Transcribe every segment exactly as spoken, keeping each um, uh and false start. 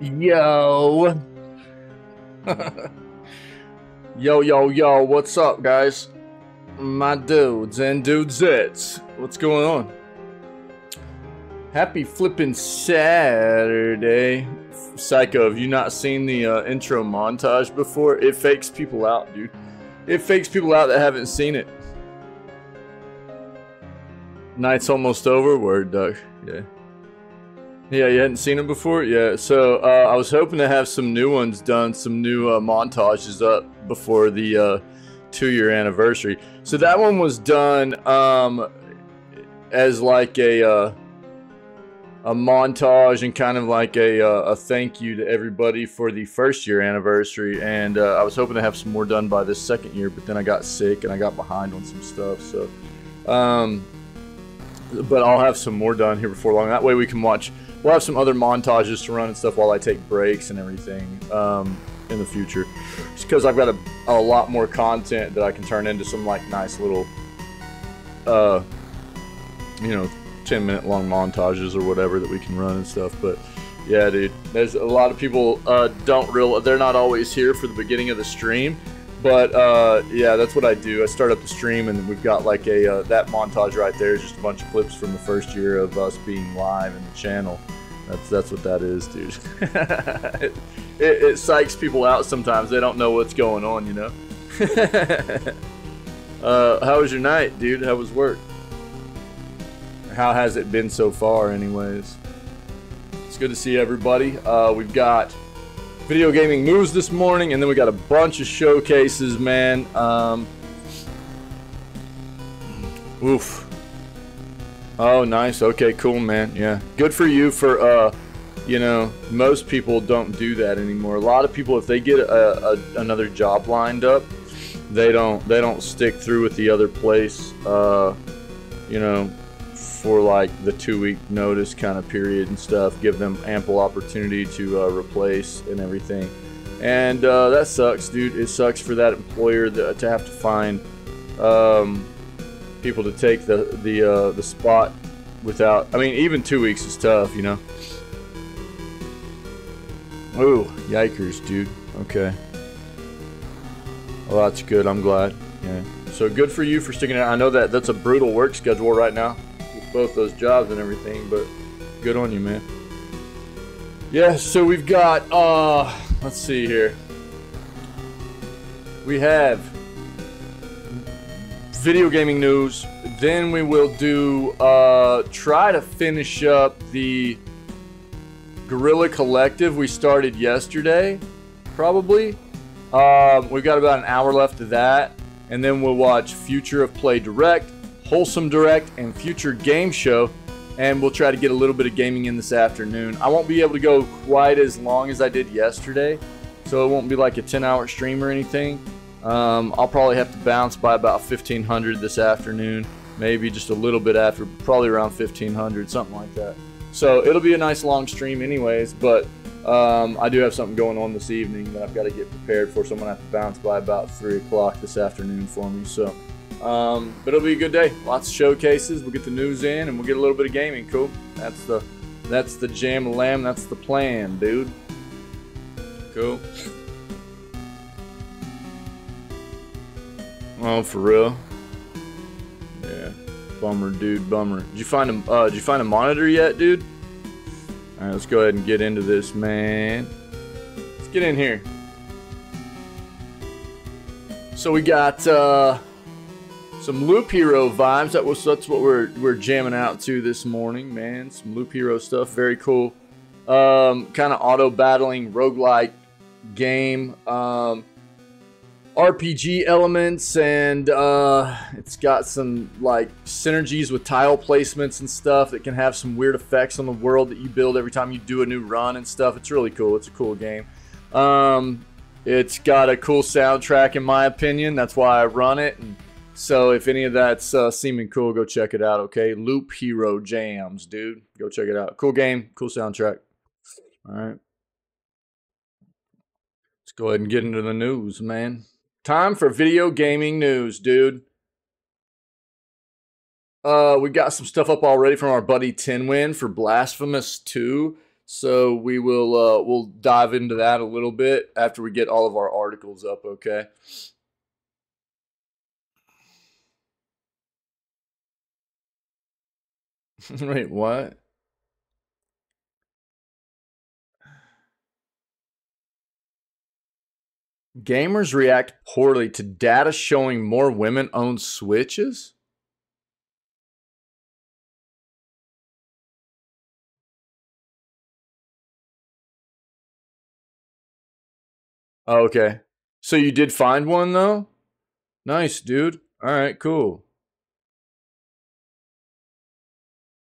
Yo. Yo, yo, yo, what's up, guys? My dudes and dudettes. What's going on? Happy flippin' Saturday. Psycho, have you not seen the uh, intro montage before? It fakes people out, dude. It fakes people out that haven't seen it. Night's almost over. Word, Doug. Yeah. Yeah, you hadn't seen them before? Yeah, so uh, I was hoping to have some new ones done, some new uh, montages up before the uh, two-year anniversary. So that one was done um, as like a uh, a montage and kind of like a, uh, a thank you to everybody for the first-year anniversary. And uh, I was hoping to have some more done by this second year, but then I got sick and I got behind on some stuff. So, um, but I'll have some more done here before long. That way we can watch... We'll have some other montages to run and stuff while I take breaks and everything um, in the future. Just because I've got a, a lot more content that I can turn into some like nice little, uh, you know, ten minute long montages or whatever that we can run and stuff. But yeah, dude, there's a lot of people uh, don't real. They're not always here for the beginning of the stream. But uh, yeah, that's what I do. I start up the stream and we've got like a, uh, that montage right there is just a bunch of clips from the first year of us being live in the channel. That's that's what that is, dude. it, it, it psychs people out sometimes. They don't know what's going on, you know? uh, how was your night, dude? How was work? How has it been so far anyways? It's good to see everybody. Uh, we've got video gaming news this morning, and then we got a bunch of showcases, man. Um, oof. Oh, nice. Okay, cool, man. Yeah, good for you. For uh, you know, most people don't do that anymore. A lot of people, if they get a, a, another job lined up, they don't they don't stick through with the other place. Uh, you know, for like the two-week notice kind of period and stuff, give them ample opportunity to uh, replace and everything, and uh, that sucks, dude. It sucks for that employer that, to have to find um, people to take the the uh, the spot without. I mean, even two weeks is tough, you know. Ooh, yikers, dude. Okay. Well, that's good. I'm glad. Yeah. So good for you for sticking out. I know that that's a brutal work schedule right now, both those jobs and everything, but good on you, man. Yeah, so we've got uh let's see here, we have video gaming news, then we will do uh try to finish up the Guerrilla Collective we started yesterday, probably. Um we've got about an hour left of that, and then we'll watch Future of Play Direct, Wholesome Direct, and Future Game Show, and we'll try to get a little bit of gaming in this afternoon. I won't be able to go quite as long as I did yesterday, so it won't be like a ten hour stream or anything. Um, I'll probably have to bounce by about fifteen hundred this afternoon, maybe just a little bit after, probably around fifteen hundred, something like that. So it'll be a nice long stream anyways, but um, I do have something going on this evening that I've got to get prepared for, so I'm going to have to bounce by about three o'clock this afternoon for me, so... Um, but it'll be a good day. Lots of showcases. We'll get the news in, and we'll get a little bit of gaming. Cool. That's the, that's the jam lamb. That's the plan, dude. Cool. Oh, for real. Yeah. Bummer, dude. Bummer. Did you find a, uh, did you find a monitor yet, dude? All right, let's go ahead and get into this, man. Let's get in here. So we got, uh... some Loop Hero vibes. That was that's what we're we're jamming out to this morning, man. Some Loop Hero stuff, very cool. Um, kind of auto battling roguelike game, um, R P G elements, and uh, it's got some like synergies with tile placements and stuff that can have some weird effects on the world that you build every time you do a new run and stuff. It's really cool. It's a cool game. Um, it's got a cool soundtrack, in my opinion. That's why I run it. And, so if any of that's uh, seeming cool, go check it out, okay? Loop Hero Jams, dude. Go check it out. Cool game, cool soundtrack. All right. Let's go ahead and get into the news, man. Time for video gaming news, dude. Uh, we got some stuff up already from our buddy Tinwin for Blasphemous two. So we will uh, we'll dive into that a little bit after we get all of our articles up, okay? Wait, what? Gamers react poorly to data showing more women-owned Switches? Oh, okay. So you did find one, though? Nice, dude. All right, cool.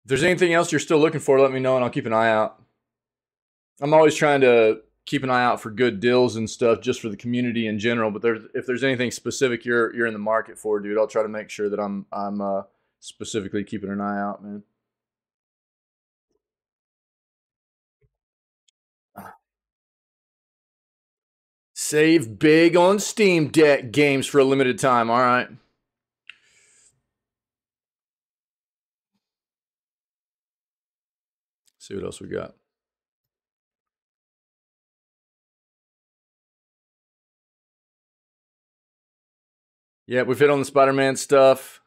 If there's anything else you're still looking for, let me know, and I'll keep an eye out. I'm always trying to keep an eye out for good deals and stuff just for the community in general, but there's, if there's anything specific you're, you're in the market for, dude, I'll try to make sure that I'm, I'm uh, specifically keeping an eye out, man. Save big on Steam Deck games for a limited time, all right. See what else we got. Yeah, we've hit on the Spider-Man stuff.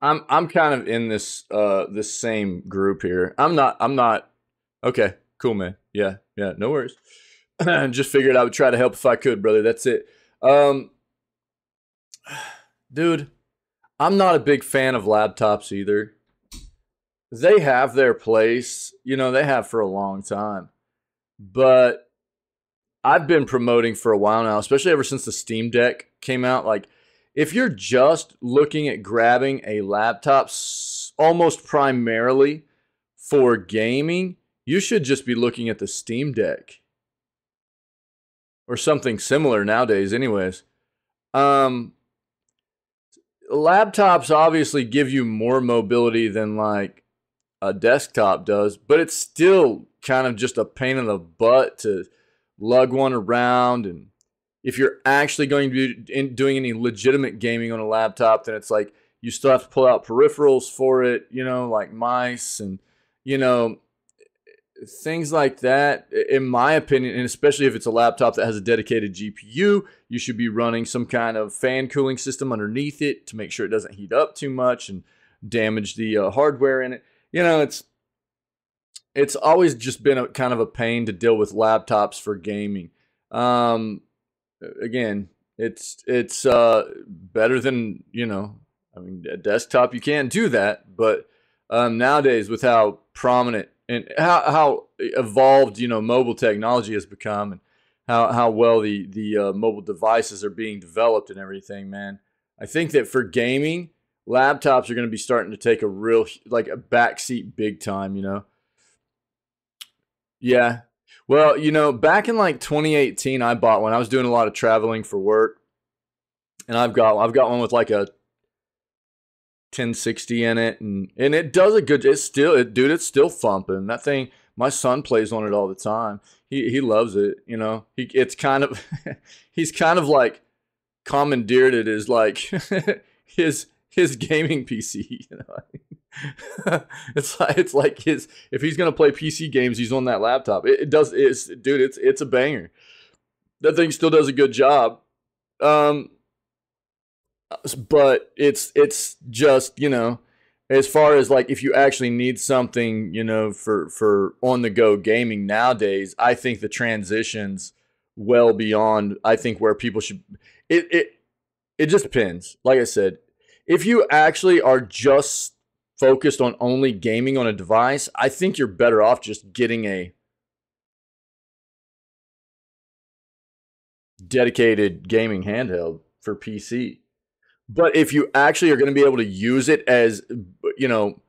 I'm I'm kind of in this uh this same group here. I'm not I'm not okay, cool, man. Yeah, yeah, no worries. Just figured I would try to help if I could, brother. That's it. Um dude, I'm not a big fan of laptops either. They have their place, you know, they have for a long time. But I've been promoting for a while now, especially ever since the Steam Deck came out, like if you're just looking at grabbing a laptop almost primarily for gaming, you should just be looking at the Steam Deck or something similar nowadays anyways. Um, laptops obviously give you more mobility than like a desktop does, but it's still kind of just a pain in the butt to lug one around. And if you're actually going to be doing any legitimate gaming on a laptop, then it's like you still have to pull out peripherals for it, you know, like mice and, you know, things like that. In my opinion, and especially if it's a laptop that has a dedicated G P U, you should be running some kind of fan cooling system underneath it to make sure it doesn't heat up too much and damage the uh, hardware in it. You know, it's it's always just been a kind of a pain to deal with laptops for gaming. Um, Again, it's it's uh, better than, you know, I mean, a desktop, you can't do that. But um, nowadays, with how prominent and how, how evolved, you know, mobile technology has become and how, how well the, the uh, mobile devices are being developed and everything, man, I think that for gaming, laptops are going to be starting to take a real, like a backseat big time, you know. Yeah. Well, you know, back in like twenty eighteen, I bought one. I was doing a lot of traveling for work, and I've got I've got one with like a ten sixty in it, and and it does a good. It's still, it, dude, it's still thumping. That thing, my son plays on it all the time. He he loves it. You know, he it's kind of he's kind of like commandeered it as like his his gaming P C. You know. it's like it's like his, if he's gonna play P C games, he's on that laptop. It, it does it's dude, it's it's a banger. That thing still does a good job. Um but it's it's just, you know, as far as like if you actually need something, you know, for for on the go gaming nowadays, I think the transition's well beyond I think where people should it it it just depends. Like I said, if you actually are just focused on only gaming on a device, I think you're better off just getting a dedicated gaming handheld for P C. But if you actually are going to be able to use it as, you know,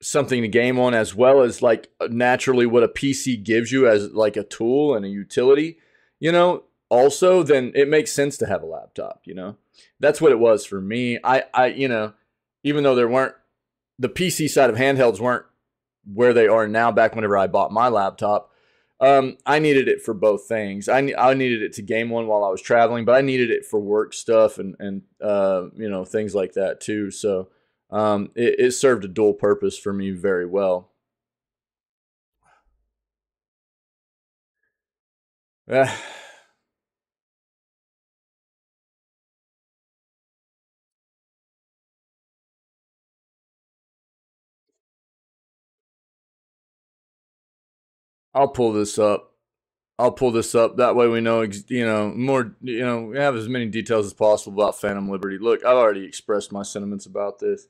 something to game on, as well as like naturally what a P C gives you as like a tool and a utility, you know, also, then it makes sense to have a laptop, you know? That's what it was for me. I, I, you know, even though there weren't, the P C side of handhelds weren't where they are now back whenever I bought my laptop. Um, I needed it for both things. I, I needed it to game on while I was traveling, but I needed it for work stuff and, and uh, you know, things like that too. So um, it, it served a dual purpose for me very well. Yeah. I'll pull this up. I'll pull this up. That way we know, you know, more, you know, we have as many details as possible about Phantom Liberty. Look, I've already expressed my sentiments about this.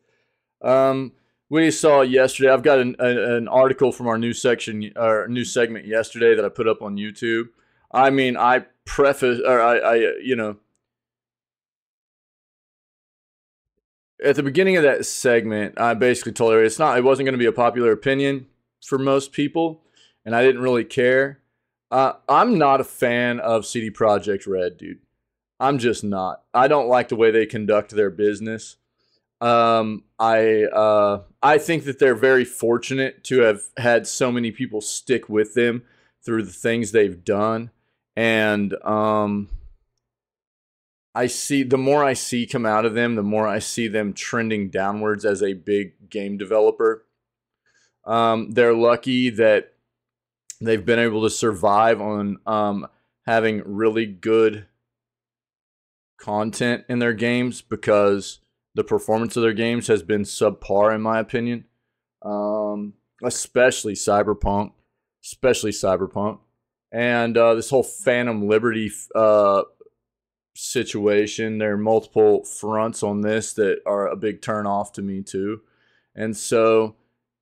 Um, we saw yesterday, I've got an, a, an article from our new section, our new segment yesterday that I put up on YouTube. I mean, I preface, or I, I, you know, at the beginning of that segment, I basically told her it's not, it wasn't going to be a popular opinion for most people. And I didn't really care. Uh, I'm not a fan of C D Projekt Red, dude. I'm just not. I don't like the way they conduct their business. Um, I uh, I think that they're very fortunate to have had so many people stick with them through the things they've done. And um, I see the more I see come out of them, the more I see them trending downwards as a big game developer. Um, they're lucky that they've been able to survive on um, having really good content in their games because the performance of their games has been subpar, in my opinion. Um, especially Cyberpunk. Especially Cyberpunk. And uh, this whole Phantom Liberty uh, situation, there are multiple fronts on this that are a big turnoff to me, too. And so...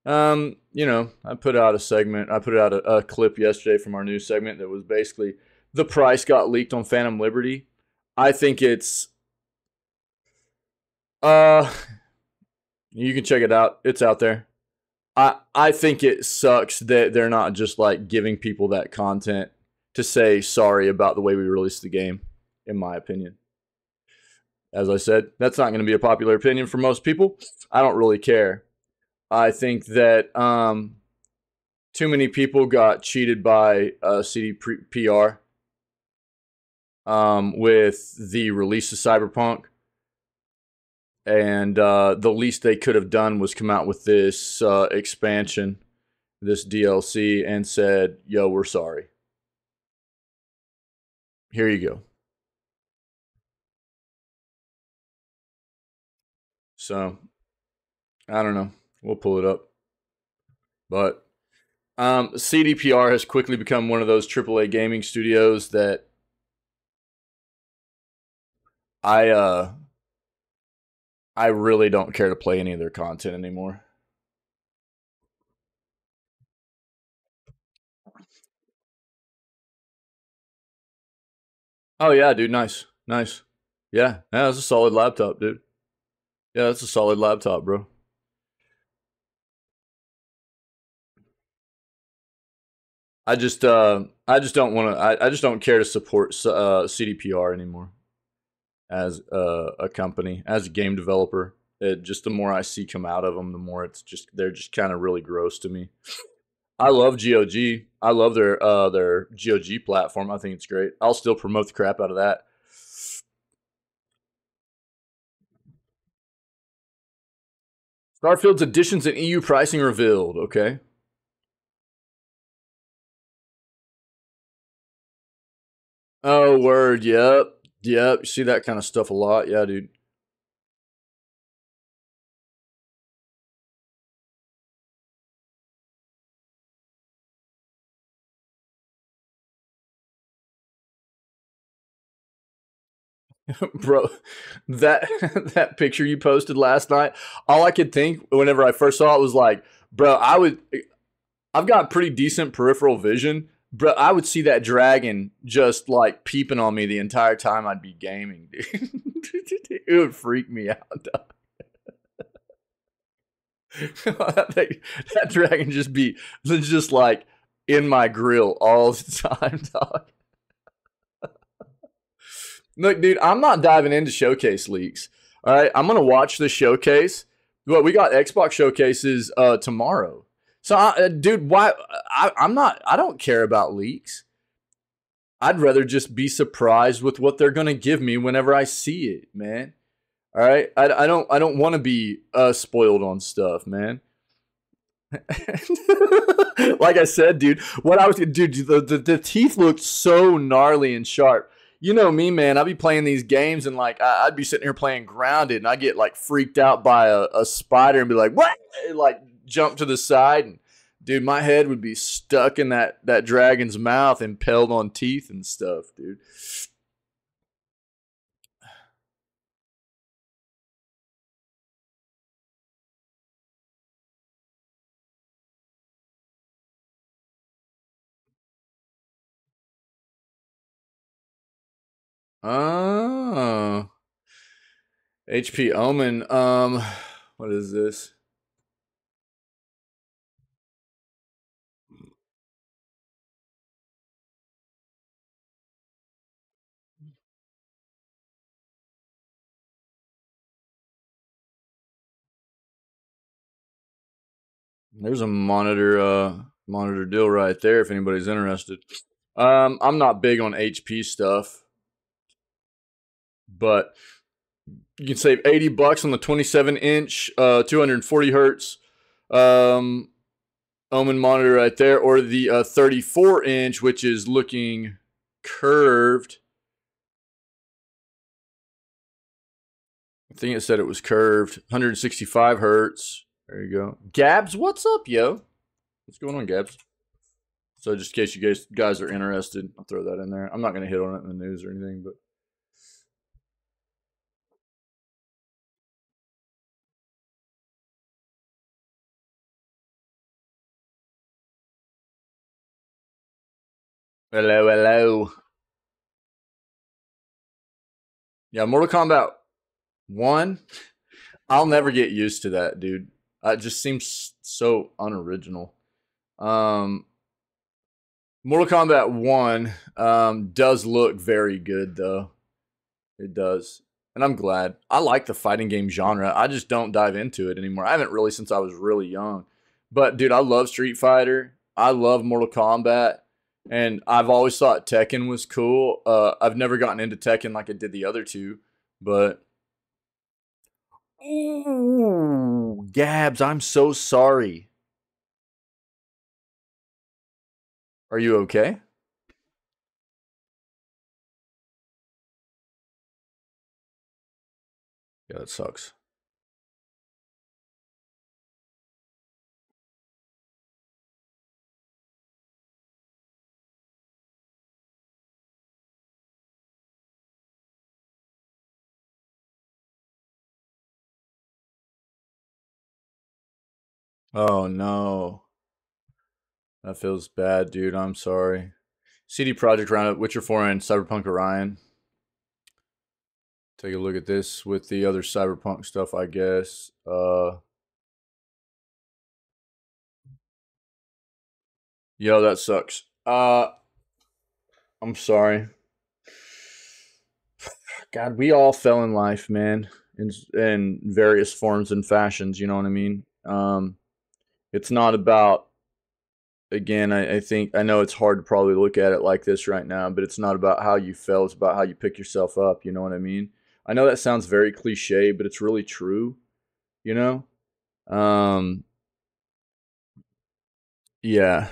Um, you know, I put out a segment, I put out a, a clip yesterday from our new segment that was basically the price got leaked on Phantom Liberty. I think it's, uh, you can check it out. It's out there. I, I think it sucks that they're not just like giving people that content to say sorry about the way we released the game, in my opinion. As I said, that's not going to be a popular opinion for most people. I don't really care. I think that um, too many people got cheated by uh, C D P R um, with the release of Cyberpunk. And uh, the least they could have done was come out with this uh, expansion, this D L C, and said, yo, we're sorry. Here you go. So, I don't know. We'll pull it up. But um, C D P R has quickly become one of those triple A gaming studios that I uh, I really don't care to play any of their content anymore. Oh, yeah, dude. Nice. Nice. Yeah. Yeah, that's a solid laptop, dude. Yeah, that's a solid laptop, bro. I just, uh, I just don't want to. I, I just don't care to support uh, C D P R anymore as uh, a company, as a game developer. It just the more I see come out of them, the more it's just they're just kind of really gross to me. I love G O G. I love their uh, their G O G platform. I think it's great. I'll still promote the crap out of that. Starfield's additions and E U pricing revealed. Okay. Oh, word. Yep. Yep. You see that kind of stuff a lot. Yeah, dude. Bro, that that picture you posted last night, all I could think whenever I first saw it was like, bro, I would, I've got pretty decent peripheral vision. Bro, I would see that dragon just like peeping on me the entire time I'd be gaming, dude. It would freak me out. that, that dragon just be just like in my grill all the time, dog. Look, dude, I'm not diving into showcase leaks. All right, I'm gonna watch the showcase. But we got Xbox showcases uh, tomorrow. So, I, uh, dude, why? I, I'm not. I don't care about leaks. I'd rather just be surprised with what they're gonna give me whenever I see it, man. All right, I, I don't. I don't want to be uh, spoiled on stuff, man. Like I said, dude, what I was, dude, the, the the teeth looked so gnarly and sharp. You know me, man. I'd be playing these games and like I, I'd be sitting here playing Grounded, and I get like freaked out by a, a spider and be like, what? And, like jump to the side, and dude, my head would be stuck in that that dragon's mouth, impaled on teeth and stuff, dude. Oh, H P Omen. Um, what is this? There's a monitor, uh, monitor deal right there if anybody's interested. Um, I'm not big on H P stuff. But you can save eighty bucks on the twenty-seven inch, uh, two forty hertz um, Omen monitor right there, or the uh, thirty-four inch, which is looking curved. I think it said it was curved. one sixty-five hertz. There you go. Gabs, what's up, yo? What's going on, Gabs? So just in case you guys guys are interested, I'll throw that in there. I'm not going to hit on it in the news or anything, but. Hello, hello. Yeah, Mortal Kombat one. I'll never get used to that, dude. It just seems so unoriginal. Um, Mortal Kombat one um, does look very good, though. It does. And I'm glad. I like the fighting game genre. I just don't dive into it anymore. I haven't really since I was really young. But, dude, I love Street Fighter. I love Mortal Kombat. And I've always thought Tekken was cool. Uh, I've never gotten into Tekken like I did the other two, but. Ooh, Gabs, I'm so sorry. Are you okay? Yeah, that sucks. Oh, no. That feels bad, dude. I'm sorry. C D Projekt Roundup, Witcher four, and Cyberpunk Orion. Take a look at this with the other Cyberpunk stuff, I guess. Uh, yo, that sucks. Uh, I'm sorry. God, we all fell in life, man, in, in various forms and fashions, you know what I mean? Um... It's not about, again, I, I think, I know it's hard to probably look at it like this right now, but it's not about how you fell. It's about how you pick yourself up. You know what I mean? I know that sounds very cliche, but it's really true, you know? Um, yeah.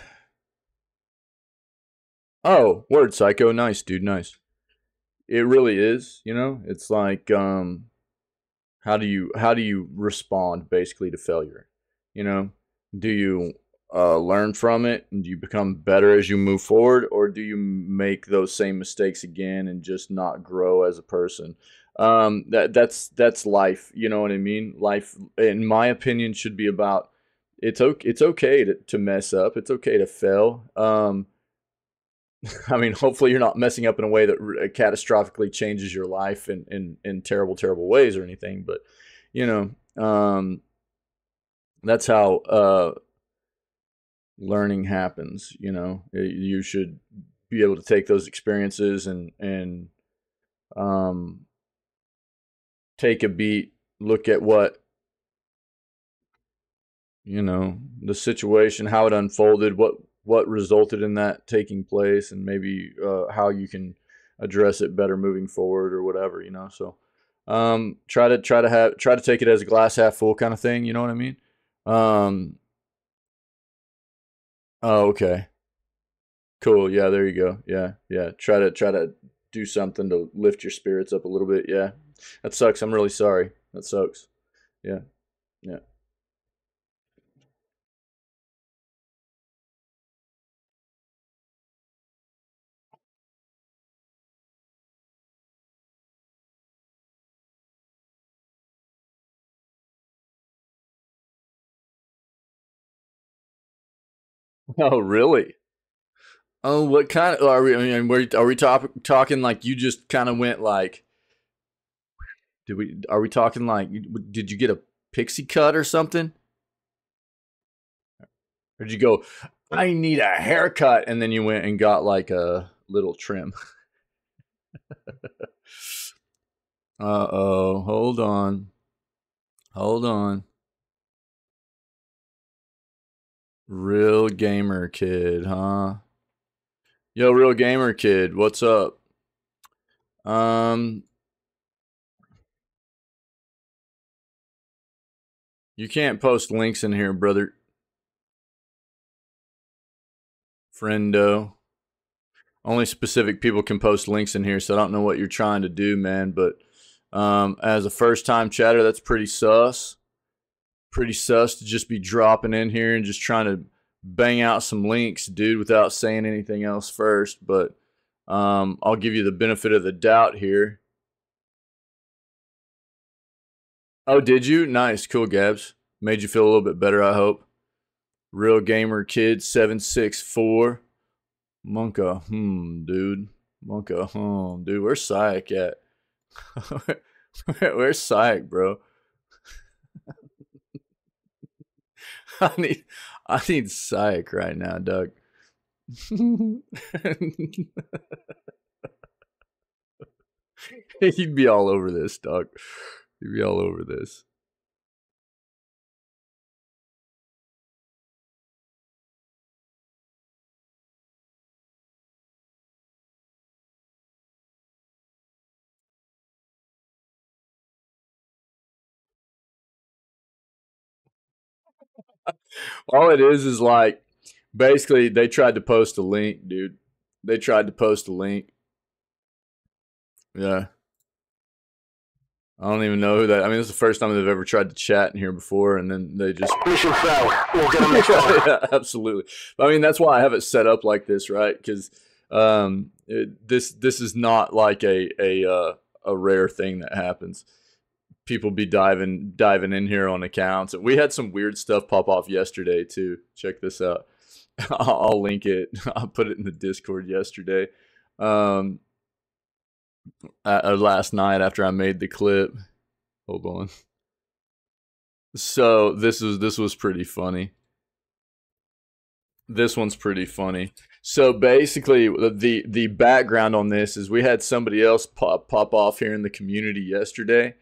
Oh, word psycho. Nice, dude. Nice. It really is, you know? It's like, um, how do you, how do you respond basically to failure, you know? Do you uh, learn from it and do you become better as you move forward, or do you make those same mistakes again and just not grow as a person? Um, that that's that's life. You know what I mean? Life, in my opinion, should be about it's okay. It's okay to, to mess up. It's okay to fail. Um, I mean, hopefully you're not messing up in a way that catastrophically changes your life in in, in terrible, terrible ways or anything. But you know. Um, That's how uh, learning happens, you know. You should be able to take those experiences and and um, take a beat, look at what, you know, the situation, how it unfolded, what what resulted in that taking place, and maybe uh, how you can address it better moving forward or whatever, you know. So um, try to try to have try to take it as a glass half full kind of thing. You know what I mean? Um, oh, okay. Cool. Yeah, there you go. Yeah, yeah. Try to try to do something to lift your spirits up a little bit. Yeah, that sucks. I'm really sorry. That sucks. Yeah, yeah. Oh, really? Oh, what kind of are we? I mean, we're, are we top, talking like you just kind of went like? Did we? Are we talking like? Did you get a pixie cut or something? Or did you go? I need a haircut, and then you went and got like a little trim. Uh oh! Hold on! Hold on! Real gamer kid, huh? Yo, real gamer kid, what's up? Um, you can't post links in here, brother. Friendo. Only specific people can post links in here, so I don't know what you're trying to do, man. But um, as a first-time chatter, that's pretty sus. Pretty sus to just be dropping in here and just trying to bang out some links, dude, without saying anything else first. But um, I'll give you the benefit of the doubt here. Oh, did you? Nice. Cool, Gabs. Made you feel a little bit better, I hope. Real Gamer Kid seven six four. Monka, hmm, dude. Monka, hmm, dude. Where's Syak at? Where's Syak, bro? I need, I need Syak right now, Doug. He'd be all over this, Doug. He'd be all over this. All it is is like, basically, they tried to post a link, dude. They tried to post a link. Yeah. I don't even know who that... I mean, this is the first time they've ever tried to chat in here before, and then they just... Mission failed. We'll get them next time. Yeah, absolutely. I mean, that's why I have it set up like this, right? Because um, this this is not like a a uh, a rare thing that happens. People be diving diving in here on accounts. We had some weird stuff pop off yesterday too. Check this out. I'll link it. I put it in the Discord yesterday. Um, uh, last night after I made the clip. Hold on. So this is this was pretty funny. This one's pretty funny. So basically, the the background on this is we had somebody else pop pop off here in the community yesterday.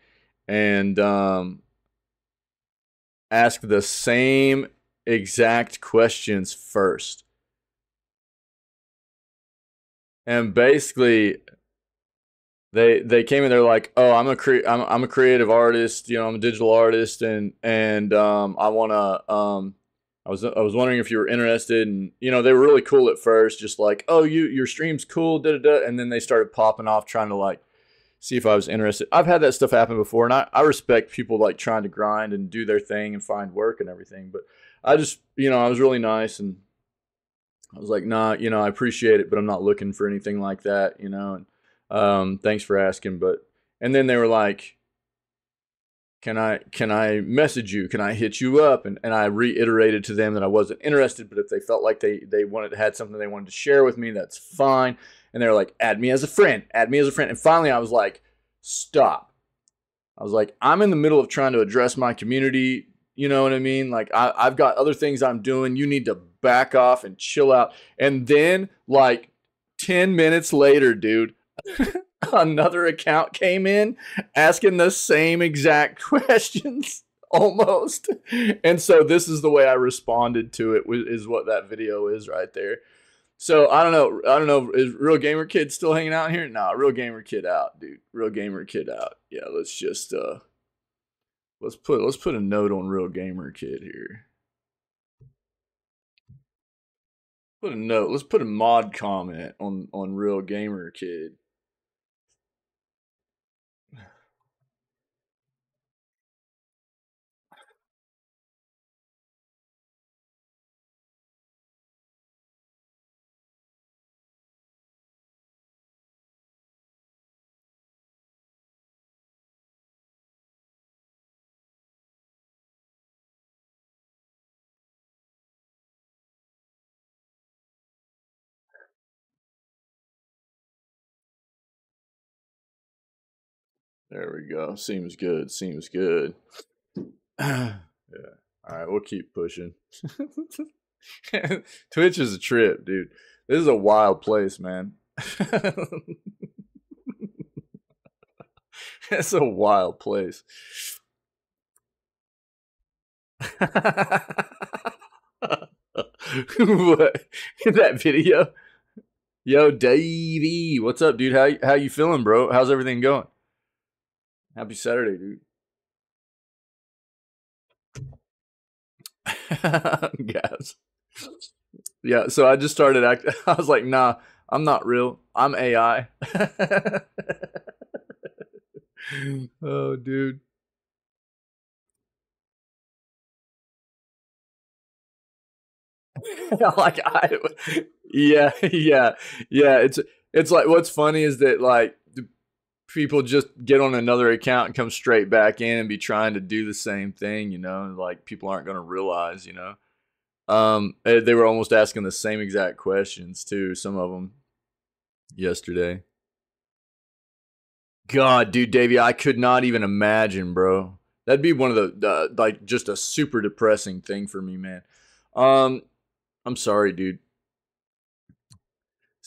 And um, ask the same exact questions first. And basically, they they came in. They're like, "Oh, I'm a cre I'm I'm a creative artist. You know, I'm a digital artist, and and um, I wanna. Um, I was I was wondering if you were interested." And you know, they were really cool at first, just like, "Oh, you your stream's cool, da da da." And then they started popping off, trying to like. See if I was interested. I've had that stuff happen before, and I, I respect people like trying to grind and do their thing and find work and everything. But I just, you know, I was really nice, and I was like, nah, you know, I appreciate it, but I'm not looking for anything like that, you know, and um, thanks for asking. But, and then they were like, can I, can I message you? Can I hit you up? And, and I reiterated to them that I wasn't interested, but if they felt like they, they wanted, had something they wanted to share with me, that's fine. And they're like, add me as a friend, add me as a friend. And finally, I was like, stop. I was like, I'm in the middle of trying to address my community. You know what I mean? Like, I, I've got other things I'm doing. You need to back off and chill out. And then, like, ten minutes later, dude, another account came in asking the same exact questions almost. And so this is the way I responded to it, is what that video is right there. So I don't know. I don't know. Is Real Gamer Kid still hanging out here? Nah, Real Gamer Kid out, dude. Real Gamer Kid out. Yeah, let's just uh, let's put let's put a note on Real Gamer Kid here. Put a note. Let's put a mod comment on on Real Gamer Kid. There we go. Seems good. Seems good. Yeah. All right. We'll keep pushing. Twitch is a trip, dude. This is a wild place, man. It's a wild place. What? That video? Yo, Davey. What's up, dude? How, how you feeling, bro? How's everything going? Happy Saturday, dude. Guys. Yeah, so I just started acting. I was like, nah, I'm not real. I'm A I. Oh, dude. Like, I, yeah, yeah, yeah. It's, it's like, what's funny is that, like, people just get on another account and come straight back in and be trying to do the same thing, you know, like people aren't going to realize, you know, um, they were almost asking the same exact questions too. Some of them yesterday. God, dude, Davey, I could not even imagine, bro. That'd be one of the, uh, like just a super depressing thing for me, man. Um, I'm sorry, dude.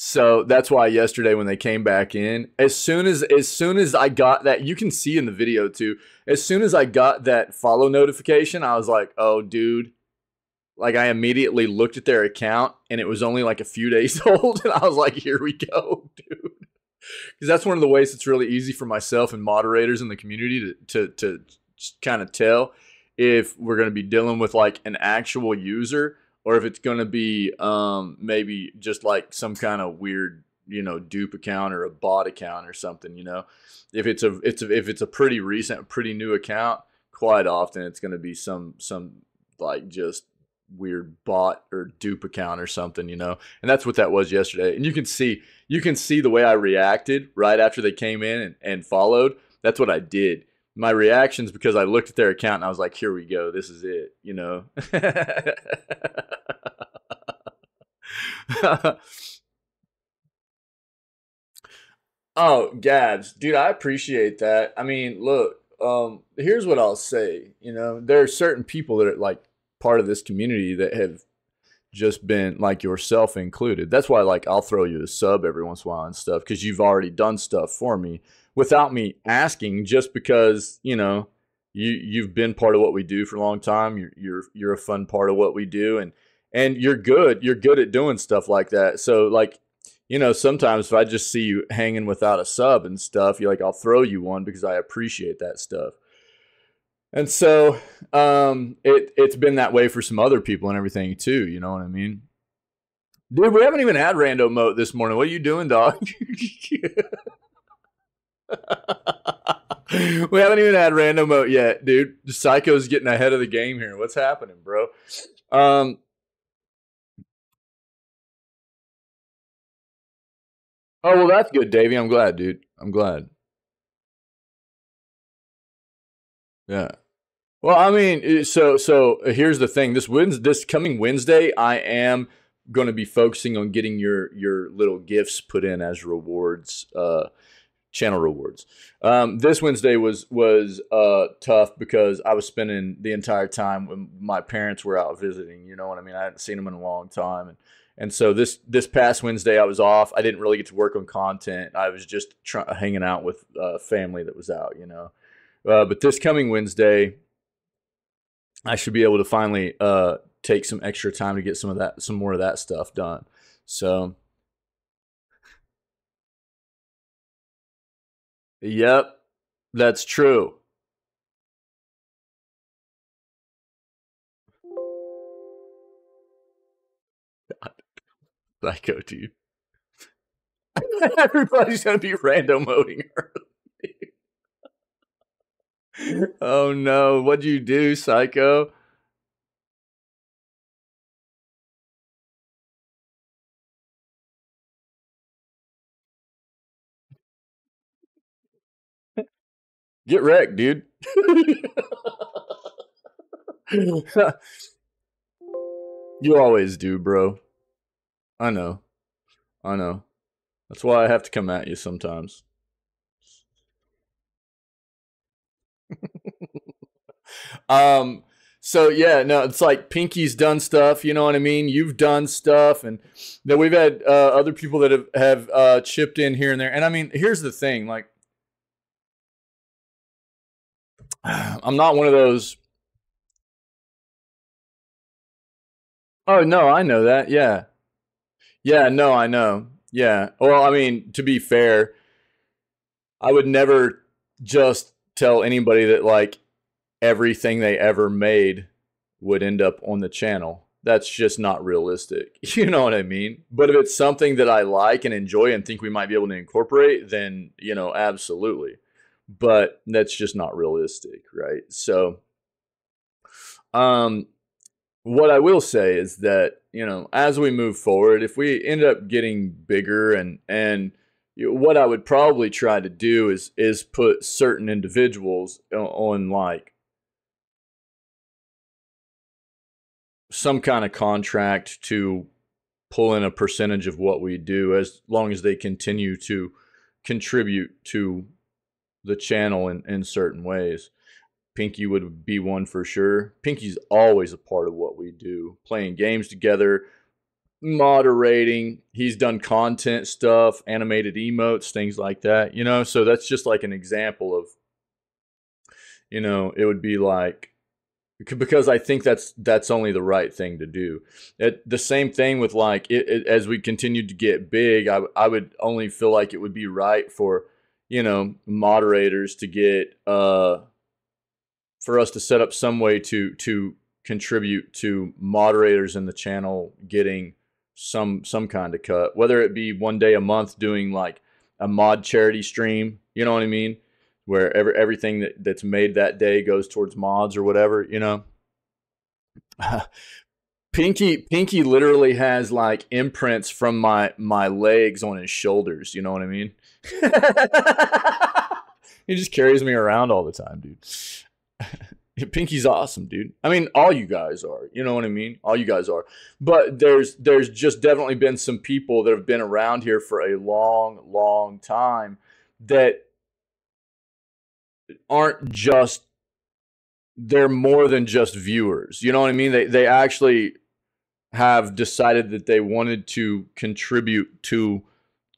So that's why yesterday when they came back in, as soon as as soon as I got that, you can see in the video too, as soon as I got that follow notification, I was like, oh, dude, like I immediately looked at their account and it was only like a few days old. And I was like, here we go, dude. Because that's one of the ways it's really easy for myself and moderators in the community to, to, to kind of tell if we're going to be dealing with like an actual user, or if it's going to be um, maybe just like some kind of weird, you know, dupe account or a bot account or something, you know. If it's a, it's a, if it's a pretty recent, pretty new account, quite often it's going to be some, some like just weird bot or dupe account or something, you know. And that's what that was yesterday. And you can see, you can see the way I reacted right after they came in and, and followed. That's what I did. My reactions, because I looked at their account and I was like, here we go. This is it, you know? Oh, Gabs, dude, I appreciate that. I mean, look, um, here's what I'll say. You know, there are certain people that are like part of this community that have just been like, yourself included. That's why, like, I'll throw you a sub every once in a while and stuff, because you've already done stuff for me without me asking, just because, you know, you you've been part of what we do for a long time. You're you're you're a fun part of what we do, and and you're good. You're good at doing stuff like that. So like, you know, sometimes if I just see you hanging without a sub and stuff, you're like, I'll throw you one because I appreciate that stuff. And so um, it it's been that way for some other people and everything too. You know what I mean? Dude, we haven't even had Rando Moat this morning. What are you doing, dog? We haven't even had Random Moat yet, dude. Psycho's getting ahead of the game here. What's happening, bro? Um, oh, well, that's good, Davey. I'm glad, dude. I'm glad. Yeah. Well, I mean, so so here's the thing. This Wednesday, this coming Wednesday, I am going to be focusing on getting your your little gifts put in as rewards. Uh, channel rewards. Um, this Wednesday was, was, uh, tough because I was spending the entire time when my parents were out visiting, you know what I mean? I hadn't seen them in a long time. And, And so this this past Wednesday, I was off. I didn't really get to work on content. I was just try- hanging out with uh, family that was out, you know. Uh, but this coming Wednesday, I should be able to finally uh, take some extra time to get some of that, some more of that stuff done. So, yep, that's true. I go to you. Everybody's gonna be random voting early. Oh no, what'd you do, psycho? Get wrecked, dude. You always do, bro. I know. I know. That's why I have to come at you sometimes. um, so yeah, no, it's like Pinky's done stuff, you know what I mean? You've done stuff, and then we've had uh, other people that have, have uh, chipped in here and there. And I mean, here's the thing, like, I'm not one of those. Oh, no, I know that. Yeah. Yeah, no, I know. Yeah. Well, I mean, to be fair, I would never just tell anybody that, like, everything they ever made would end up on the channel. That's just not realistic. You know what I mean? But if it's something that I like and enjoy and think we might be able to incorporate, then, you know, absolutely. But that's just not realistic, right? So, um, what I will say is that, you know, as we move forward, if we end up getting bigger, and and what I would probably try to do is is put certain individuals on, like, some kind of contract to pull in a percentage of what we do, as long as they continue to contribute to the channel in, in certain ways. Pinky would be one for sure. Pinky's always a part of what we do, playing games together, moderating. He's done content stuff, animated emotes, things like that, you know? So that's just like an example of, you know, it would be like, because I think that's that's only the right thing to do. It, the same thing with, like, it, it, as we continued to get big, I, I would only feel like it would be right for, you know, moderators to get... uh. for us to set up some way to to contribute to moderators in the channel getting some some kind of cut, whether it be one day a month doing like a mod charity stream, you know what I mean, where every, everything that, that's made that day goes towards mods or whatever, you know. Pinky Pinky literally has like imprints from my my legs on his shoulders, you know what I mean? He just carries me around all the time, dude. Pinky's awesome, dude. I mean, all you guys are, you know what I mean? All you guys are. But there's there's just definitely been some people that have been around here for a long, long time that aren't just, they're more than just viewers. You know what I mean? They they actually have decided that they wanted to contribute to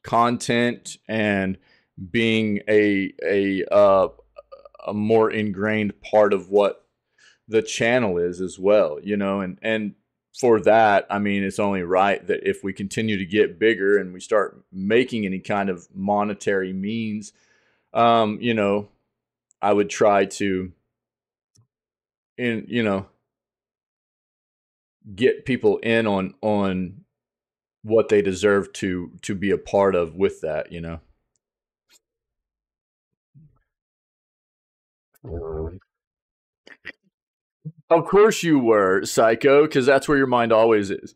content and being a a uh a more ingrained part of what the channel is as well, you know? And, and for that, I mean, it's only right that if we continue to get bigger and we start making any kind of monetary means, um, you know, I would try to, in, you know, get people in on, on what they deserve to, to be a part of with that, you know? Of course you were, psycho, because that's where your mind always is.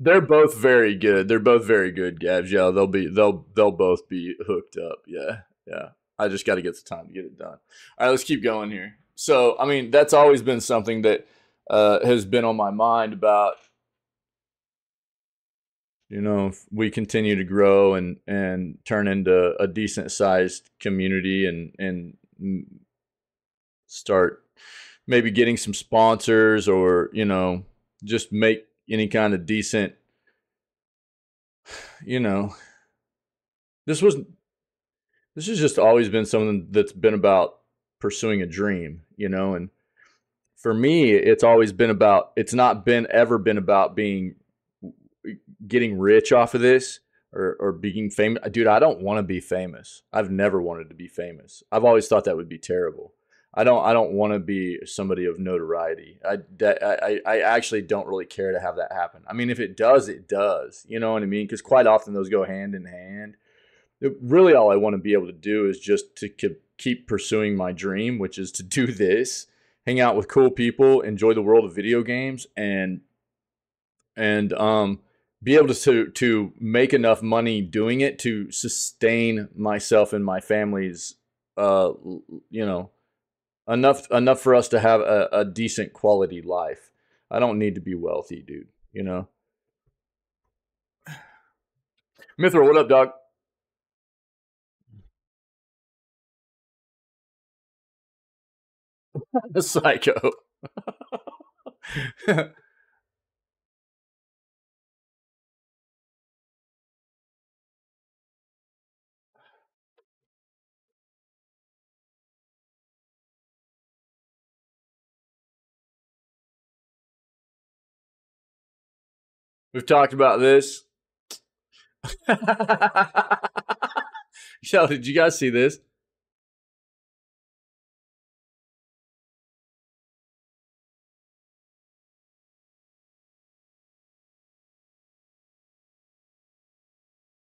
They're both very good. They're both very good, Gabs. Yeah, they'll be they'll they'll both be hooked up. Yeah, yeah. I just got to get the time to get it done. All right, let's keep going here. So, I mean, that's always been something that uh, has been on my mind about. You know, if we continue to grow and, and turn into a decent sized community and, and start maybe getting some sponsors, or, you know, just make any kind of decent, you know, this wasn't, this has just always been something that's been about pursuing a dream, you know. And for me, it's always been about, it's not been ever been about being, getting rich off of this, or, or being famous. Dude, I don't want to be famous. I've never wanted to be famous. I've always thought that would be terrible. I don't, I don't want to be somebody of notoriety. I, that, I, I actually don't really care to have that happen. I mean, if it does, it does, you know what I mean? Cause quite often those go hand in hand. It, really all I want to be able to do is just to keep pursuing my dream, which is to do this, hang out with cool people, enjoy the world of video games, and, and, um, be able to, to make enough money doing it to sustain myself and my family's, uh, you know, Enough enough for us to have a, a decent quality life. I don't need to be wealthy, dude, you know? Mithra, what up, dog? The psycho. We've talked about this. Yo, did you guys see this?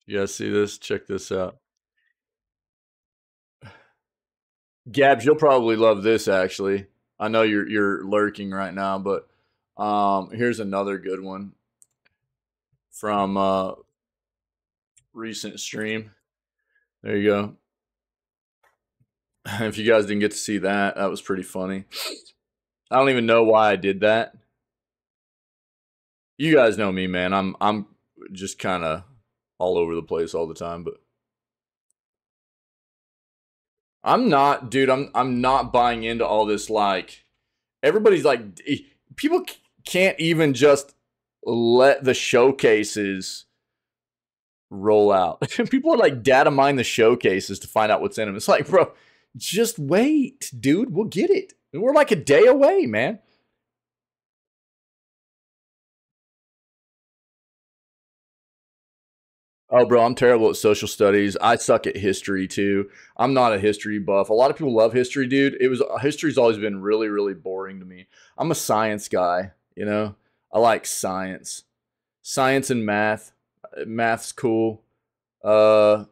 You guys see this? Check this out. Gabs, you'll probably love this, actually. I know you're you're lurking right now, but um, here's another good one from uh recent stream. There you go. If you guys didn't get to see that, that was pretty funny. I don't even know why I did that. You guys know me, man. I'm I'm just kind of all over the place all the time, but I'm not, dude, I'm I'm not buying into all this, like, everybody's like, people can't even just let the showcases roll out. People are like data mine the showcases to find out what's in them. It's like, bro, just wait, dude. We'll get it. We're like a day away, man. Oh, bro, I'm terrible at social studies. I suck at history, too. I'm not a history buff. A lot of people love history, dude. It was history's always been really, really boring to me. I'm a science guy, you know? I like science, science and math. Math's cool, uh,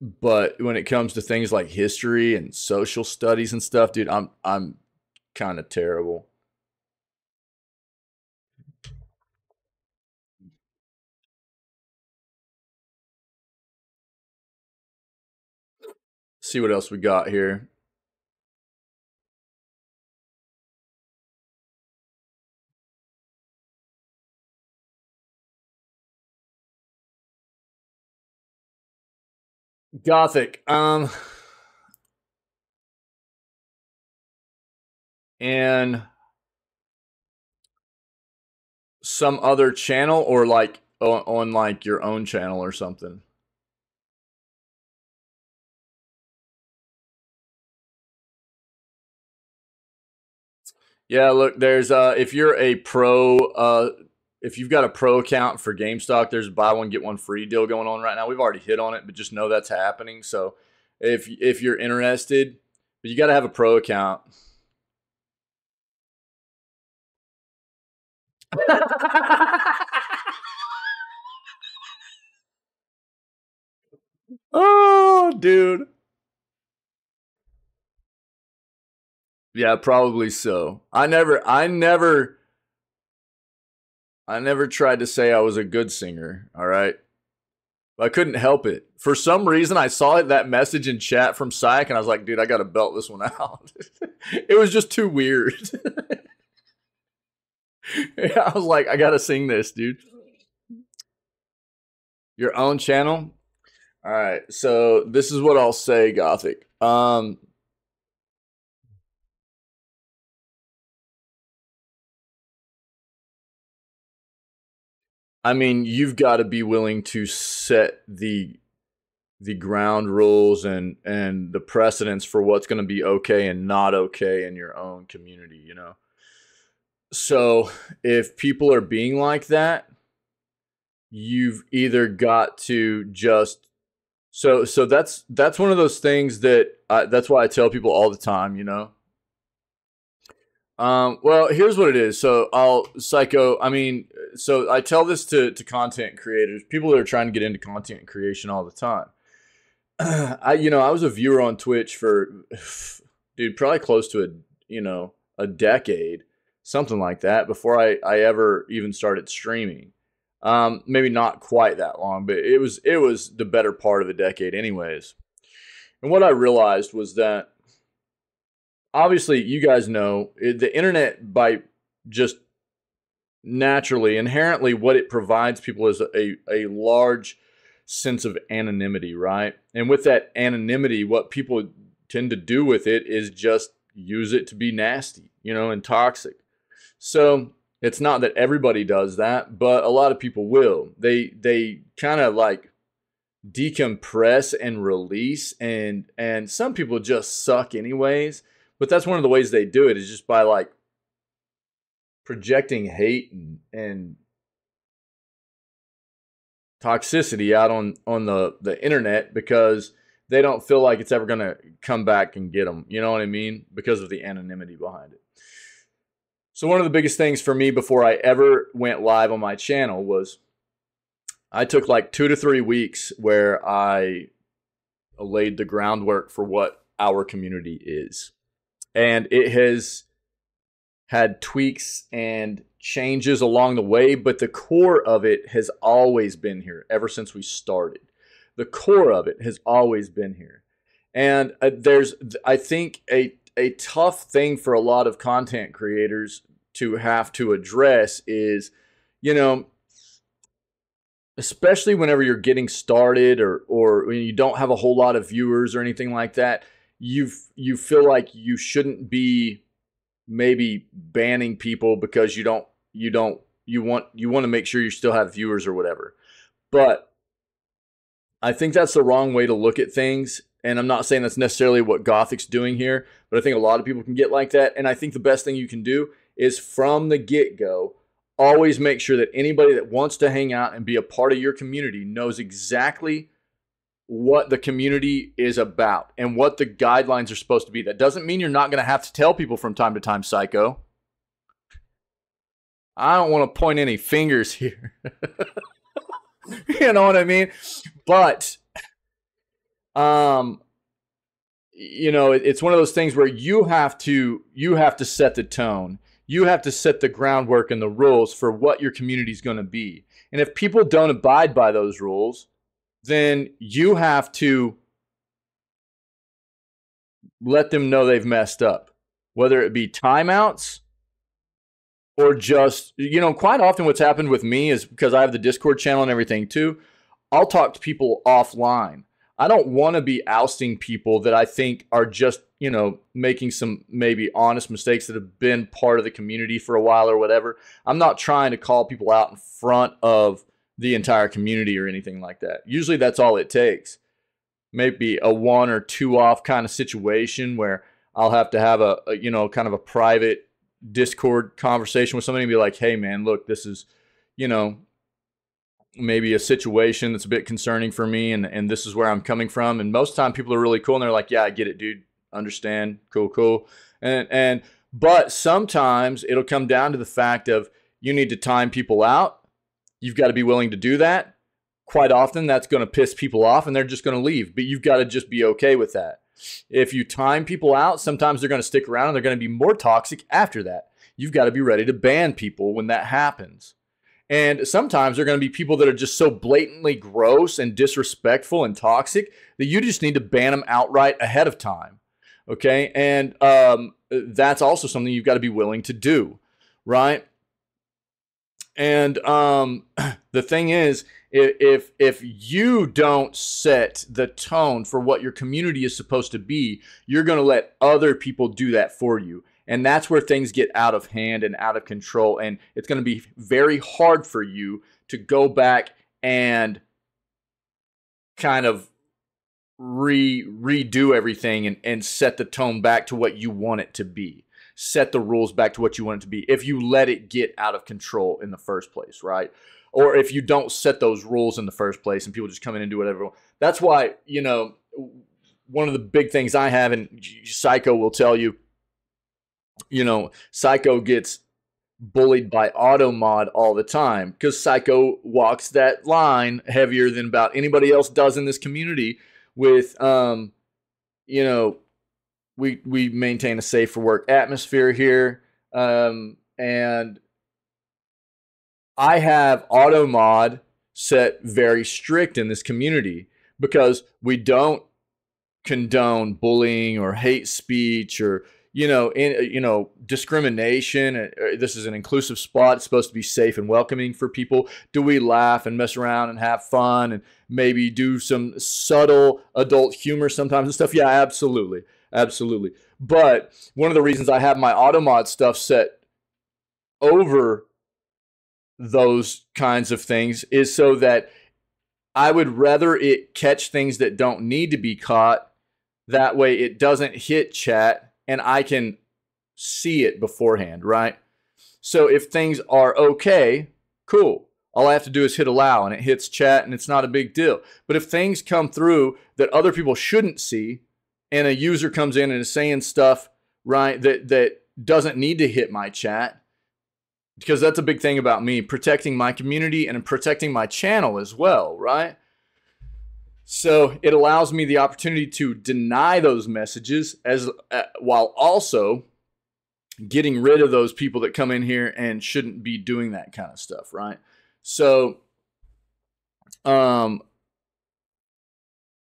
but when it comes to things like history and social studies and stuff, dude, I'm I'm kind of terrible. See what else we got here. Gothic. Um, and some other channel, or like on, on like your own channel or something. Yeah, look, there's uh, if you're a pro, uh, if you've got a pro account for GameStop, there's a buy one, get one free deal going on right now. We've already hit on it, but just know that's happening. So if, if you're interested, but you got to have a pro account. Oh, dude. Yeah, probably so. I never, I never... I never tried to say I was a good singer, all right? I couldn't help it. For some reason, I saw that message in chat from Syke, and I was like, dude, I got to belt this one out. It was just too weird. Yeah, I was like, I got to sing this, dude. Your own channel? All right, so this is what I'll say, Gothic. Um, I mean, you've got to be willing to set the the ground rules and and the precedents for what's going to be okay and not okay in your own community, you know. So if people are being like that, you've either got to just so so that's that's one of those things that I, that's why I tell people all the time, you know. Um, well, here's what it is. So I'll psycho, I mean, so I tell this to, to content creators, people that are trying to get into content creation all the time. I, you know, I was a viewer on Twitch for, dude, probably close to a, you know, a decade, something like that, before I, I ever even started streaming. Um, maybe not quite that long, but it was, it was the better part of a decade anyways. And what I realized was that, obviously, you guys know the internet by just naturally, inherently, what it provides people is a, a large sense of anonymity, right? And with that anonymity, what people tend to do with it is just use it to be nasty, you know, and toxic. So it's not that everybody does that, but a lot of people will. They, they kind of like decompress and release, and, and some people just suck anyways. But that's one of the ways they do it, is just by like projecting hate and, and toxicity out on, on the, the internet, because they don't feel like it's ever going to come back and get them. You know what I mean? Because of the anonymity behind it. So one of the biggest things for me before I ever went live on my channel was I took like two to three weeks where I laid the groundwork for what our community is. And it has had tweaks and changes along the way, but the core of it has always been here ever since we started. The core of it has always been here. And uh, there's, I think, a, a tough thing for a lot of content creators to have to address is, you know, especially whenever you're getting started, or, or when you don't have a whole lot of viewers or anything like that, you you feel like you shouldn't be maybe banning people because you don't you don't you want you want to make sure you still have viewers or whatever. But I think that's the wrong way to look at things, and I'm not saying that's necessarily what Gothic's doing here, but I think a lot of people can get like that, and I think the best thing you can do is from the get-go always make sure that anybody that wants to hang out and be a part of your community knows exactly what the community is about and what the guidelines are supposed to be. That doesn't mean you're not going to have to tell people from time to time, psycho. I don't want to point any fingers here. You know what I mean? But, um, you know, it, it's one of those things where you have to, you have to set the tone. You have to set the groundwork and the rules for what your community is going to be. And if people don't abide by those rules, then you have to let them know they've messed up, whether it be timeouts or just, you know, quite often what's happened with me is because I have the Discord channel and everything too, I'll talk to people offline. I don't want to be ousting people that I think are just, you know, making some maybe honest mistakes that have been part of the community for a while or whatever. I'm not trying to call people out in front of the entire community or anything like that. Usually that's all it takes. Maybe a one or two off kind of situation where I'll have to have a, a you know, kind of a private Discord conversation with somebody and be like, hey man, look, this is, you know, maybe a situation that's a bit concerning for me, and, and this is where I'm coming from. And most of the time people are really cool and they're like, yeah, I get it, dude. Understand. Cool, cool. And, and, but sometimes it'll come down to the fact of you need to time people out. You've got to be willing to do that. Quite often, that's going to piss people off and they're just going to leave. But you've got to just be okay with that. If you time people out, sometimes they're going to stick around and they're going to be more toxic after that. You've got to be ready to ban people when that happens. And sometimes they're going to be people that are just so blatantly gross and disrespectful and toxic that you just need to ban them outright ahead of time. Okay? And um, that's also something you've got to be willing to do, right? And um, the thing is, if if you don't set the tone for what your community is supposed to be, you're going to let other people do that for you. And that's where things get out of hand and out of control. And it's going to be very hard for you to go back and kind of re redo everything and, and set the tone back to what you want it to be. Set the rules back to what you want it to be if you let it get out of control in the first place, right? Or if you don't set those rules in the first place and people just come in and do whatever. That's why, you know, one of the big things I have, and Psycho will tell you, you know, Psycho gets bullied by Automod all the time because Psycho walks that line heavier than about anybody else does in this community with, um, you know, we, we maintain a safe for work atmosphere here. Um, and I have Automod set very strict in this community because we don't condone bullying or hate speech or, you know, in, you know, discrimination. This is an inclusive spot. It's supposed to be safe and welcoming for people. Do we laugh and mess around and have fun and maybe do some subtle adult humor sometimes and stuff? Yeah, absolutely. Absolutely. But one of the reasons I have my Automod stuff set over those kinds of things is so that I would rather it catch things that don't need to be caught. That way it doesn't hit chat. And I can see it beforehand, right? So if things are okay, cool. All I have to do is hit allow and it hits chat and it's not a big deal. But if things come through that other people shouldn't see and a user comes in and is saying stuff, right, that, that doesn't need to hit my chat, because that's a big thing about me, protecting my community and protecting my channel as well, right? So it allows me the opportunity to deny those messages as uh, while also getting rid of those people that come in here and shouldn't be doing that kind of stuff, right? So, um,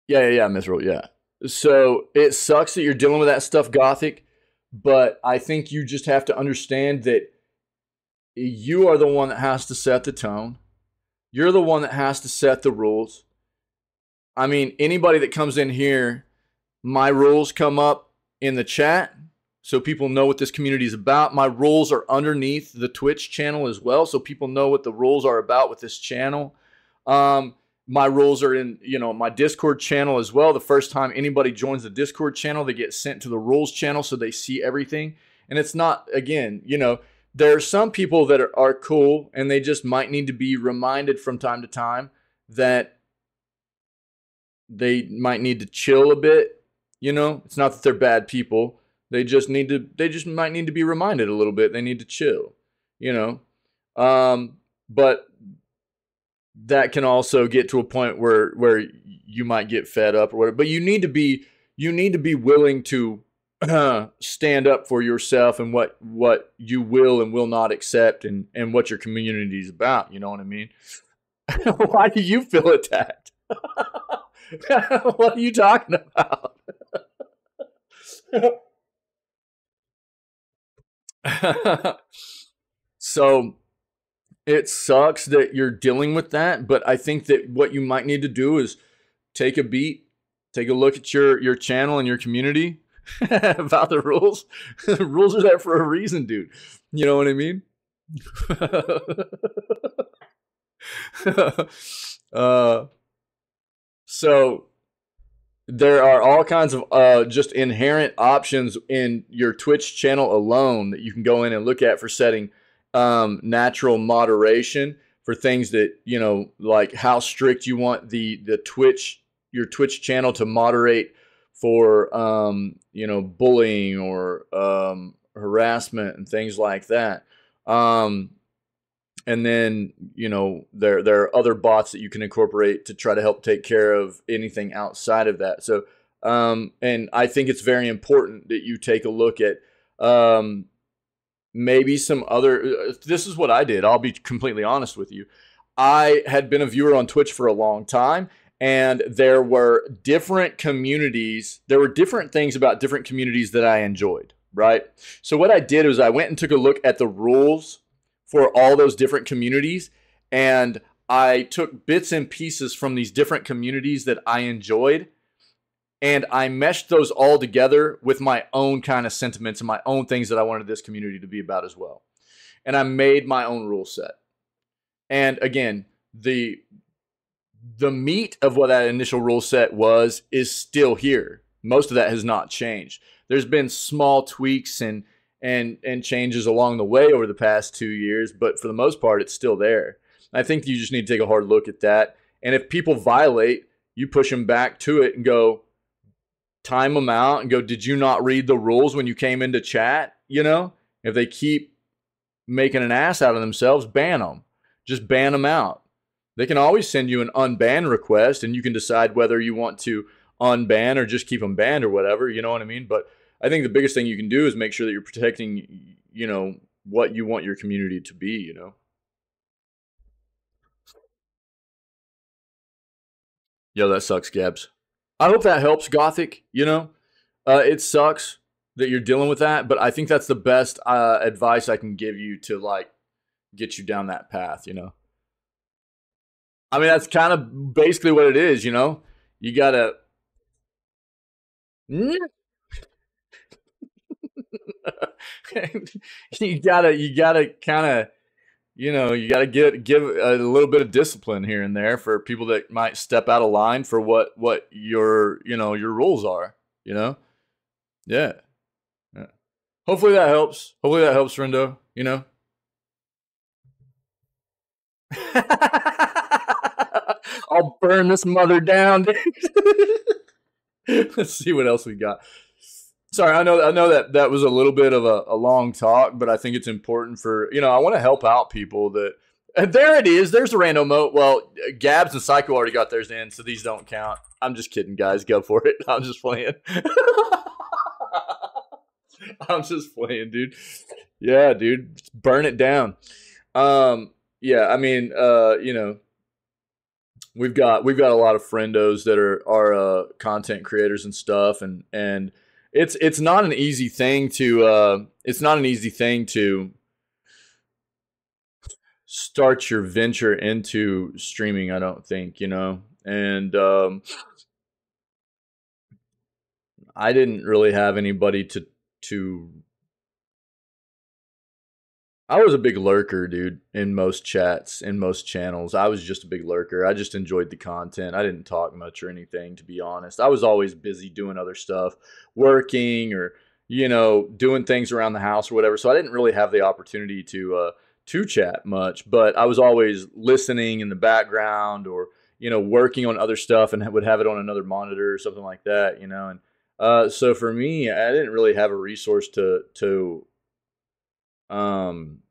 yeah, yeah, yeah, miserable, yeah. So it sucks that you're dealing with that stuff, Gothic, but I think you just have to understand that you are the one that has to set the tone. You're the one that has to set the rules. I mean, anybody that comes in here, my rules come up in the chat so people know what this community is about. My rules are underneath the Twitch channel as well, so people know what the rules are about with this channel. Um, my rules are in, you know, my Discord channel as well. The first time anybody joins the Discord channel, they get sent to the rules channel so they see everything. And it's not, again, you know, there are some people that are, are cool and they just might need to be reminded from time to time that they might need to chill a bit, you know? It's not that they're bad people. They just need to, they just might need to be reminded a little bit. They need to chill, you know? Um, but that can also get to a point where, where you might get fed up or whatever. But you need to be, you need to be willing to uh, stand up for yourself and what, what you will and will not accept and, and what your community is about. You know what I mean? Why do you feel attacked? What are you talking about? So it sucks that you're dealing with that, but I think that what you might need to do is take a beat, take a look at your, your channel and your community about the rules. The rules are there for a reason, dude. You know what I mean? uh, So there are all kinds of uh, just inherent options in your Twitch channel alone that you can go in and look at for setting um, natural moderation for things that, you know, like how strict you want the, the Twitch, your Twitch channel to moderate for, um, you know, bullying or um, harassment and things like that. Um, And then, you know, there, there are other bots that you can incorporate to try to help take care of anything outside of that. So, um, and I think it's very important that you take a look at um, maybe some other, this is what I did. I'll be completely honest with you. I had been a viewer on Twitch for a long time, and there were different communities. There were different things about different communities that I enjoyed, right? So what I did was I went and took a look at the rules for all those different communities, and I took bits and pieces from these different communities that I enjoyed, and I meshed those all together with my own kind of sentiments and my own things that I wanted this community to be about as well. And I made my own rule set. And again, the the meat of what that initial rule set was is still here. Most of that has not changed. There's been small tweaks and and and changes along the way over the past two years, but for the most part, it's still there. I think you just need to take a hard look at that. And if people violate, you push them back to it and go, time them out and go, did you not read the rules when you came into chat? You know, if they keep making an ass out of themselves, ban them. Just ban them out. They can always send you an unban request, and you can decide whether you want to unban or just keep them banned or whatever. You know what I mean? But I think the biggest thing you can do is make sure that you're protecting, you know, what you want your community to be, you know? Yo, that sucks, Gabs. I hope that helps, Gothic. You know, uh, it sucks that you're dealing with that, but I think that's the best uh, advice I can give you to, like, get you down that path, you know? I mean, that's kind of basically what it is, you know? You gotta... you gotta, you gotta kind of... You know, you got to get give a little bit of discipline here and there for people that might step out of line for what what your you know your rules are. You know, yeah. yeah. Hopefully that helps. Hopefully that helps, Rindo. You know. I'll burn this mother down. Let's see what else we got. Sorry, I know I know that that was a little bit of a, a long talk, but I think it's important for, you know, I want to help out people that, and there it is. There's the random moat. Well, Gabs and Psycho already got theirs in, so these don't count. I'm just kidding, guys. Go for it. I'm just playing. I'm just playing, dude. Yeah, dude. Burn it down. Um, yeah, I mean, uh, you know, we've got we've got a lot of friendos that are are uh, content creators and stuff, and and. It's it's not an easy thing to uh, it's not an easy thing to start your venture into streaming. I don't think, you know, and um, I didn't really have anybody to to. I was a big lurker, dude, in most chats, in most channels. I was just a big lurker. I just enjoyed the content. I didn't talk much or anything, to be honest. I was always busy doing other stuff, working or, you know, doing things around the house or whatever. So I didn't really have the opportunity to uh, to chat much, but I was always listening in the background or, you know, working on other stuff and would have it on another monitor or something like that, you know. And uh, so for me, I didn't really have a resource to to. um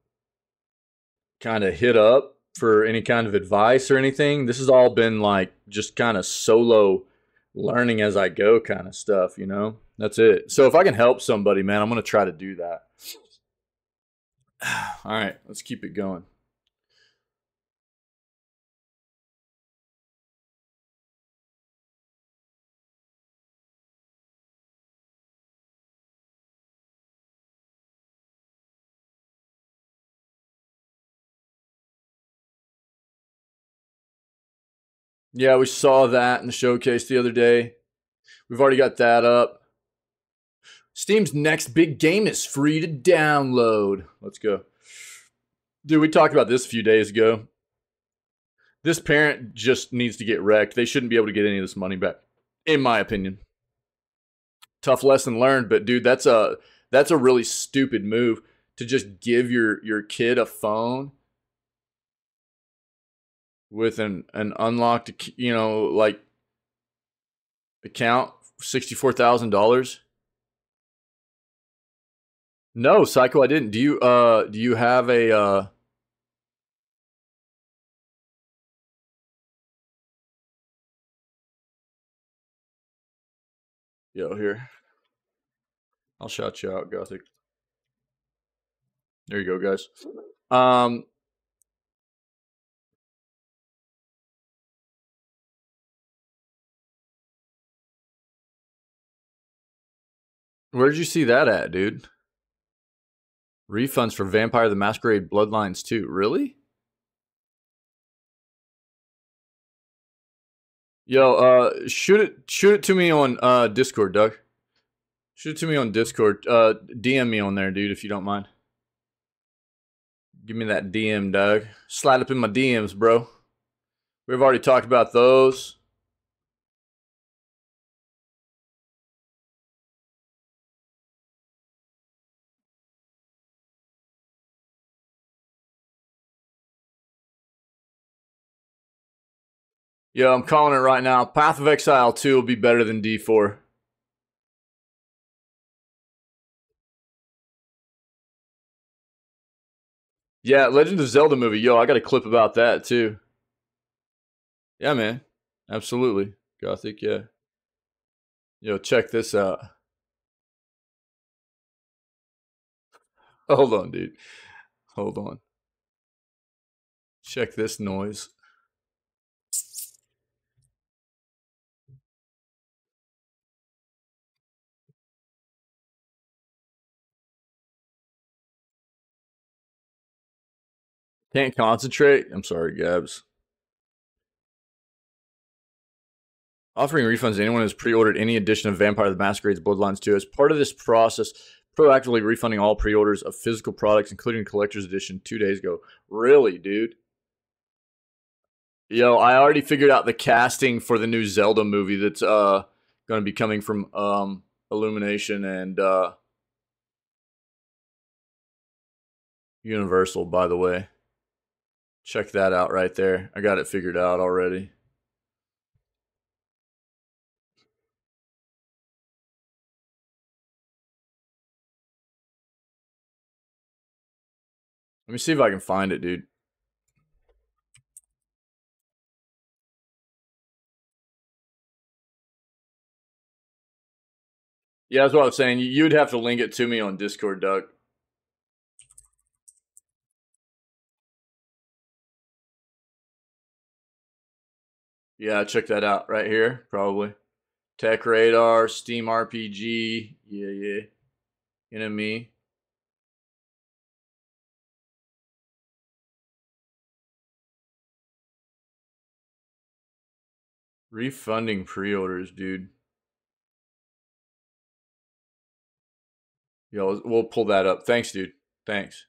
kind of hit up for any kind of advice or anything. This has all been like just kind of solo learning as I go kind of stuff, you know. That's it. So if I can help somebody, man, I'm going to try to do that. All right, let's keep it going. Yeah, we saw that in the showcase the other day. We've already got that up. Steam's next big game is free to download. Let's go. Dude, we talked about this a few days ago. This parent just needs to get wrecked. They shouldn't be able to get any of this money back, in my opinion. Tough lesson learned, but dude, that's a that's a really stupid move to just give your your kid a phone with an, an unlocked, you know, like, account, sixty-four thousand dollars. No, Psycho, I didn't. Do you, uh, do you have a, uh, yo, here. I'll shout you out, Gothic. There you go, guys. Um, Where'd you see that at, dude? Refunds for Vampire the Masquerade Bloodlines two. Really? Yo, uh, shoot it, shoot it to me on uh, Discord, Doug. Shoot it to me on Discord. Uh, D M me on there, dude, if you don't mind. Give me that D M, Doug. Slide up in my D Ms, bro. We've already talked about those. Yo, I'm calling it right now. Path of Exile two will be better than D four. Yeah, Legend of Zelda movie. Yo, I got a clip about that, too. Yeah, man. Absolutely. Gothic, yeah. Yo, check this out. Hold on, dude. Hold on. Check this noise. Can't concentrate. I'm sorry, Gabs. Offering refunds to anyone who's pre-ordered any edition of Vampire the Masquerade's Bloodlines two. As part of this process, proactively refunding all pre-orders of physical products, including Collector's Edition, two days ago. Really, dude? Yo, I already figured out the casting for the new Zelda movie that's uh, going to be coming from um, Illumination and uh, Universal, by the way. Check that out right there. I got it figured out already. Let me see if I can find it, dude. Yeah, that's what I was saying. You'd have to link it to me on Discord, Doug. Yeah, check that out right here, probably. Tech Radar, Steam R P G, yeah, yeah. Enemy. Refunding pre-orders, dude. Yo, we'll pull that up. Thanks, dude. Thanks.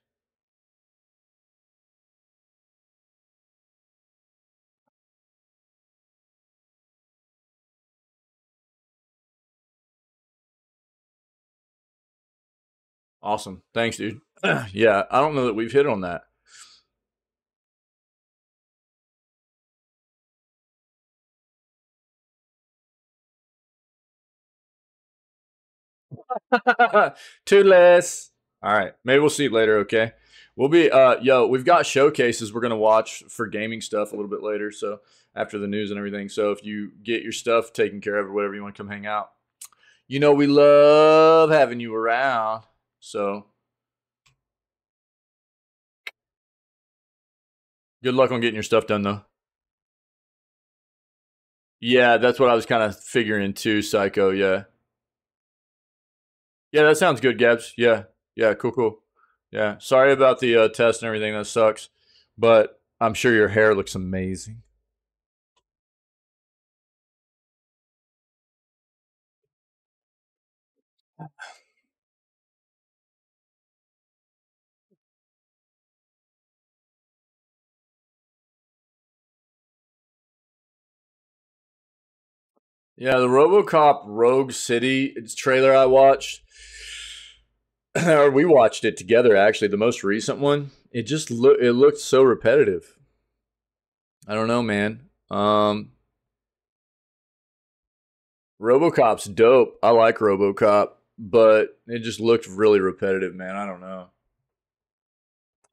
Awesome. Thanks, dude. Yeah, I don't know that we've hit on that. Toodles. All right. Maybe we'll see it later, okay? We'll be, uh, yo, we've got showcases we're going to watch for gaming stuff a little bit later, so after the news and everything. So if you get your stuff taken care of or whatever, you want to come hang out. You know we love having you around. So, good luck on getting your stuff done, though. Yeah, that's what I was kind of figuring too, Psycho. Yeah. Yeah, that sounds good, Gabs. Yeah. Yeah, cool, cool. Yeah. Sorry about the uh, test and everything. That sucks. But I'm sure your hair looks amazing. Yeah, the RoboCop Rogue City trailer I watched, or we watched it together, actually, the most recent one, it just lo- it looked so repetitive. I don't know, man. Um, RoboCop's dope. I like RoboCop, but it just looked really repetitive, man. I don't know.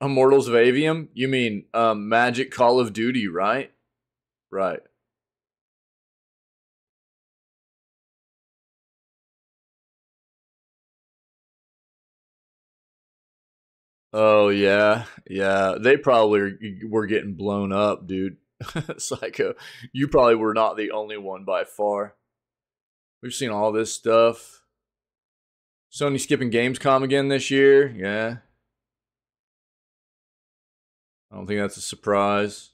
Immortals of Avium? You mean um, Magic Call of Duty, right? Right. Oh, yeah. Yeah. They probably were getting blown up, dude. Psycho. You probably were not the only one by far. We've seen all this stuff. Sony skipping Gamescom again this year. Yeah. I don't think that's a surprise.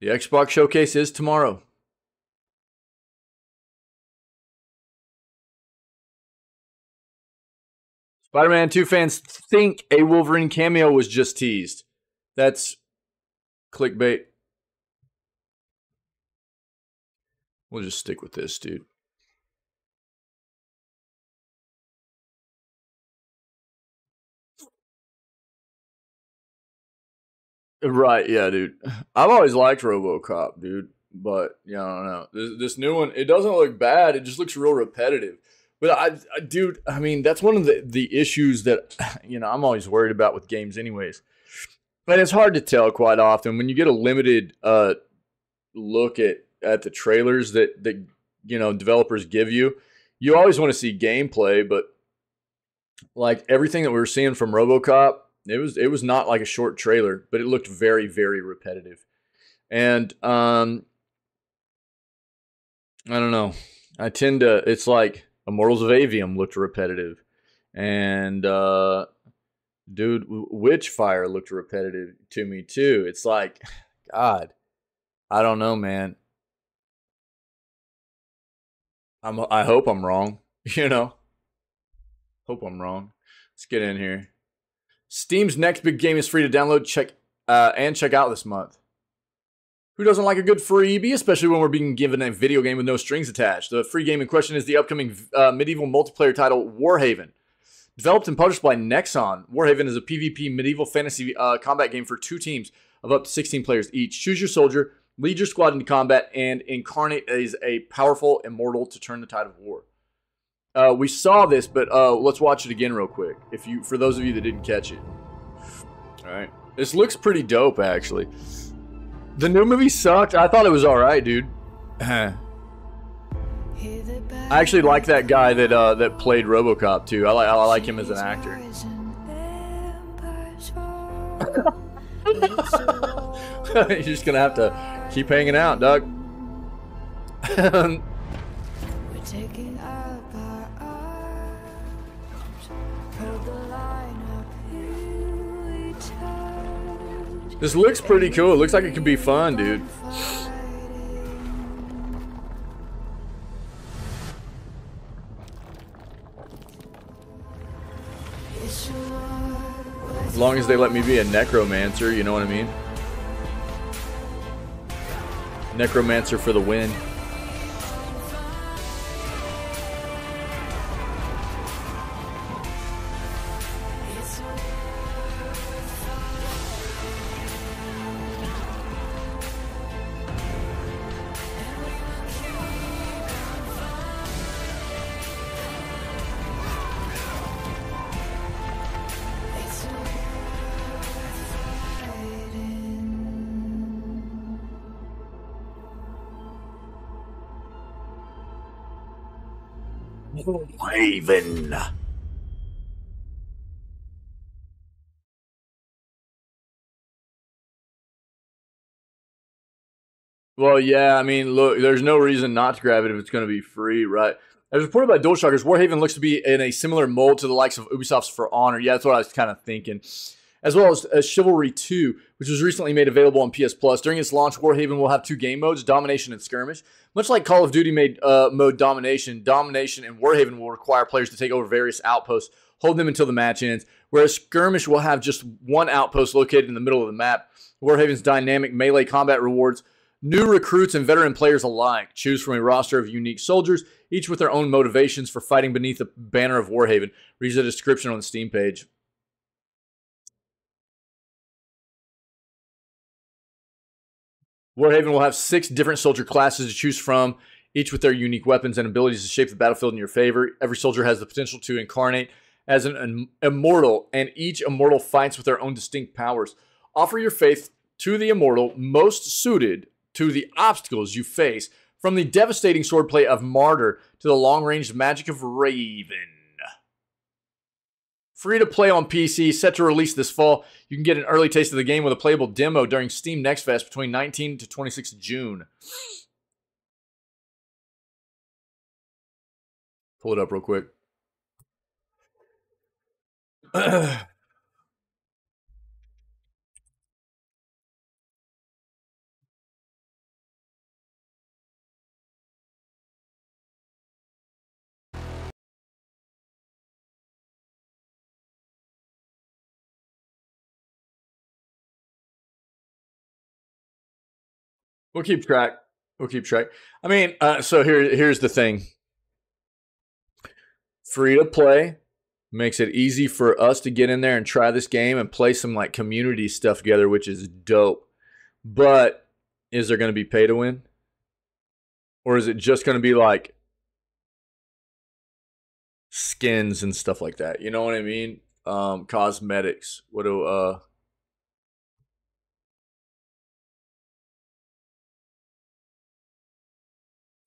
The Xbox showcase is tomorrow. Spider-Man two fans think a Wolverine cameo was just teased. That's clickbait. We'll just stick with this, dude. Right, yeah, dude. I've always liked RoboCop, dude. But, yeah, I don't know. This, this new one, it doesn't look bad. It just looks real repetitive. But, I, I, dude, I mean, that's one of the, the issues that, you know, I'm always worried about with games anyways. But it's hard to tell quite often. When you get a limited uh, look at, at the trailers that, that, you know, developers give you, you always want to see gameplay. But, like, everything that we were seeing from RoboCop, It was it was not like a short trailer, but it looked very, very repetitive. And um, I don't know. I tend to, it's like Immortals of Avium looked repetitive. And, uh, dude, Witchfire looked repetitive to me, too. It's like, God, I don't know, man. I'm, I hope I'm wrong, you know. Hope I'm wrong. Let's get in here. Steam's next big game is free to download, check uh, and check out this month. Who doesn't like a good freebie, especially when we're being given a video game with no strings attached? The free game in question is the upcoming uh, medieval multiplayer title Warhaven. Developed and published by Nexon, Warhaven is a PvP medieval fantasy uh, combat game for two teams of up to sixteen players each. Choose your soldier, lead your squad into combat, and incarnate as a powerful immortal to turn the tide of war. Uh, we saw this, but uh, let's watch it again real quick. If you, for those of you that didn't catch it. All right. This looks pretty dope, actually. The new movie sucked. I thought it was all right, dude. I actually like that guy that uh, that played RoboCop, too. I, li I like him as an actor. You're just going to have to keep hanging out, Doug. We're taking This looks pretty cool. It looks like it could be fun, dude. As long as they let me be a necromancer, you know what I mean? Necromancer for the win. Raven. Well, yeah, I mean, look, there's no reason not to grab it if it's going to be free, right? As reported by DualShockers, Warhaven looks to be in a similar mold to the likes of Ubisoft's For Honor. Yeah, that's what I was kind of thinking. As well as, as Chivalry two, which was recently made available on P S Plus. During its launch, Warhaven will have two game modes, Domination and Skirmish. Much like Call of Duty made uh, mode Domination, Domination and Warhaven will require players to take over various outposts, hold them until the match ends, whereas Skirmish will have just one outpost located in the middle of the map. Warhaven's dynamic melee combat rewards new recruits and veteran players alike. Choose from a roster of unique soldiers, each with their own motivations for fighting beneath the banner of Warhaven. Read the description on the Steam page. Warhaven will have six different soldier classes to choose from, each with their unique weapons and abilities to shape the battlefield in your favor. Every soldier has the potential to incarnate as an, an immortal, and each immortal fights with their own distinct powers. Offer your faith to the immortal most suited to the obstacles you face, from the devastating swordplay of Martyr to the long-range magic of Raven. Free to play on P C, set to release this fall. You can get an early taste of the game with a playable demo during Steam Next Fest between nineteenth to twenty-sixth of June. Pull it up real quick. We'll keep track. We'll keep track. I mean, uh, so here, here's the thing. Free to play makes it easy for us to get in there and try this game and play some like community stuff together, which is dope. But is there going to be pay to win? Or is it just going to be like skins and stuff like that? You know what I mean? Um, cosmetics. What do... Uh,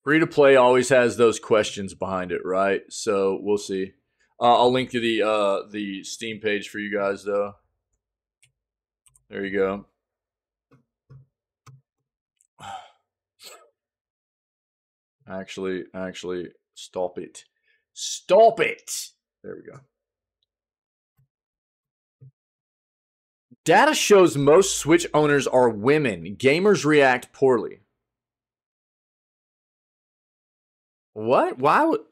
free-to-play always has those questions behind it, right? So we'll see. Uh, I'll link to the uh, the Steam page for you guys, though. There you go. Actually, actually, stop it. Stop it! There we go. Data shows most Switch owners are women. Gamers react poorly. What? Why would...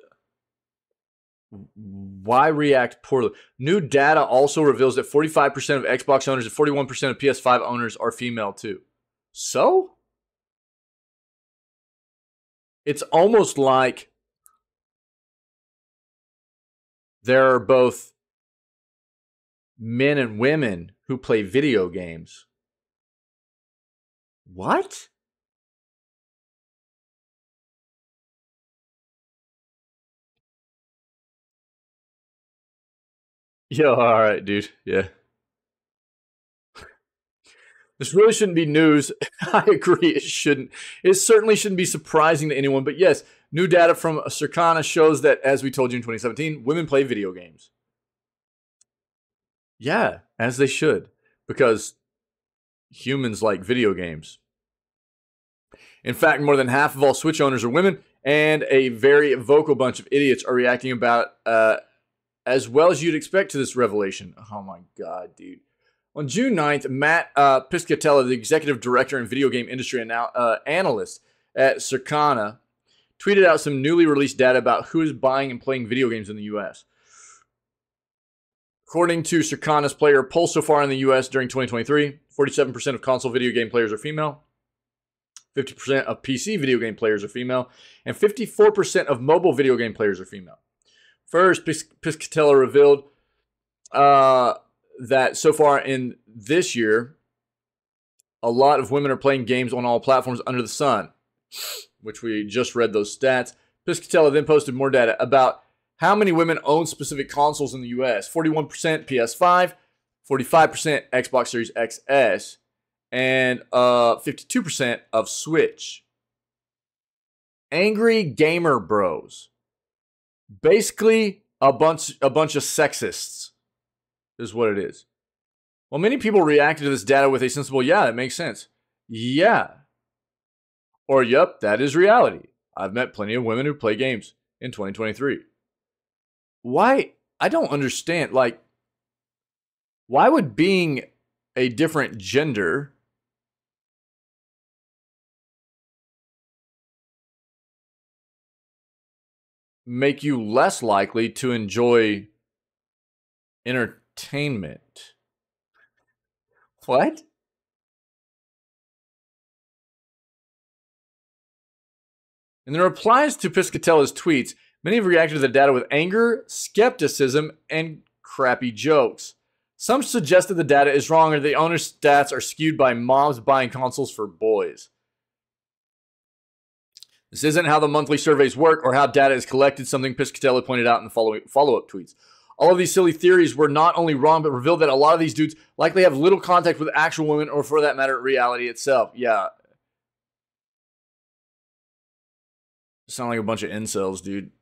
Why react poorly? New data also reveals that forty-five percent of Xbox owners and forty-one percent of P S five owners are female too. So? It's almost like there are both men and women who play video games. What? Yo, all right, dude. Yeah. This really shouldn't be news. I agree, it shouldn't. It certainly shouldn't be surprising to anyone. But yes, new data from Circana shows that, as we told you in twenty seventeen, women play video games. Yeah, as they should. Because humans like video games. In fact, more than half of all Switch owners are women, and a very vocal bunch of idiots are reacting about... Uh, as well as you'd expect to this revelation. Oh my God, dude. On June ninth, Matt uh, Piscatella, the executive director and video game industry and now, uh, analyst at Circana, tweeted out some newly released data about who is buying and playing video games in the U S. According to Circana's player poll so far in the U S during twenty twenty-three, forty-seven percent of console video game players are female, fifty percent of P C video game players are female, and fifty-four percent of mobile video game players are female. First, Piscatella revealed uh, that so far in this year, a lot of women are playing games on all platforms under the sun, which we just read those stats. Piscatella then posted more data about how many women own specific consoles in the U S. forty-one percent P S five, forty-five percent Xbox Series X S, and uh, fifty-two percent of Switch. Angry Gamer Bros. Basically, a bunch a bunch of sexists is what it is. Well, many people reacted to this data with a sensible, yeah, that makes sense. Yeah. Or, yep, that is reality. I've met plenty of women who play games in twenty twenty-three. Why? I don't understand. Like, why would being a different gender... make you less likely to enjoy entertainment? What? In the replies to Piscatella's tweets, many have reacted to the data with anger, skepticism, and crappy jokes. Some suggest that the data is wrong or the owner stats are skewed by moms buying consoles for boys. This isn't how the monthly surveys work or how data is collected, something Piscatella pointed out in the follow- follow-up tweets. All of these silly theories were not only wrong, but revealed that a lot of these dudes likely have little contact with actual women or, for that matter, reality itself. Yeah. Sound like a bunch of incels, dude.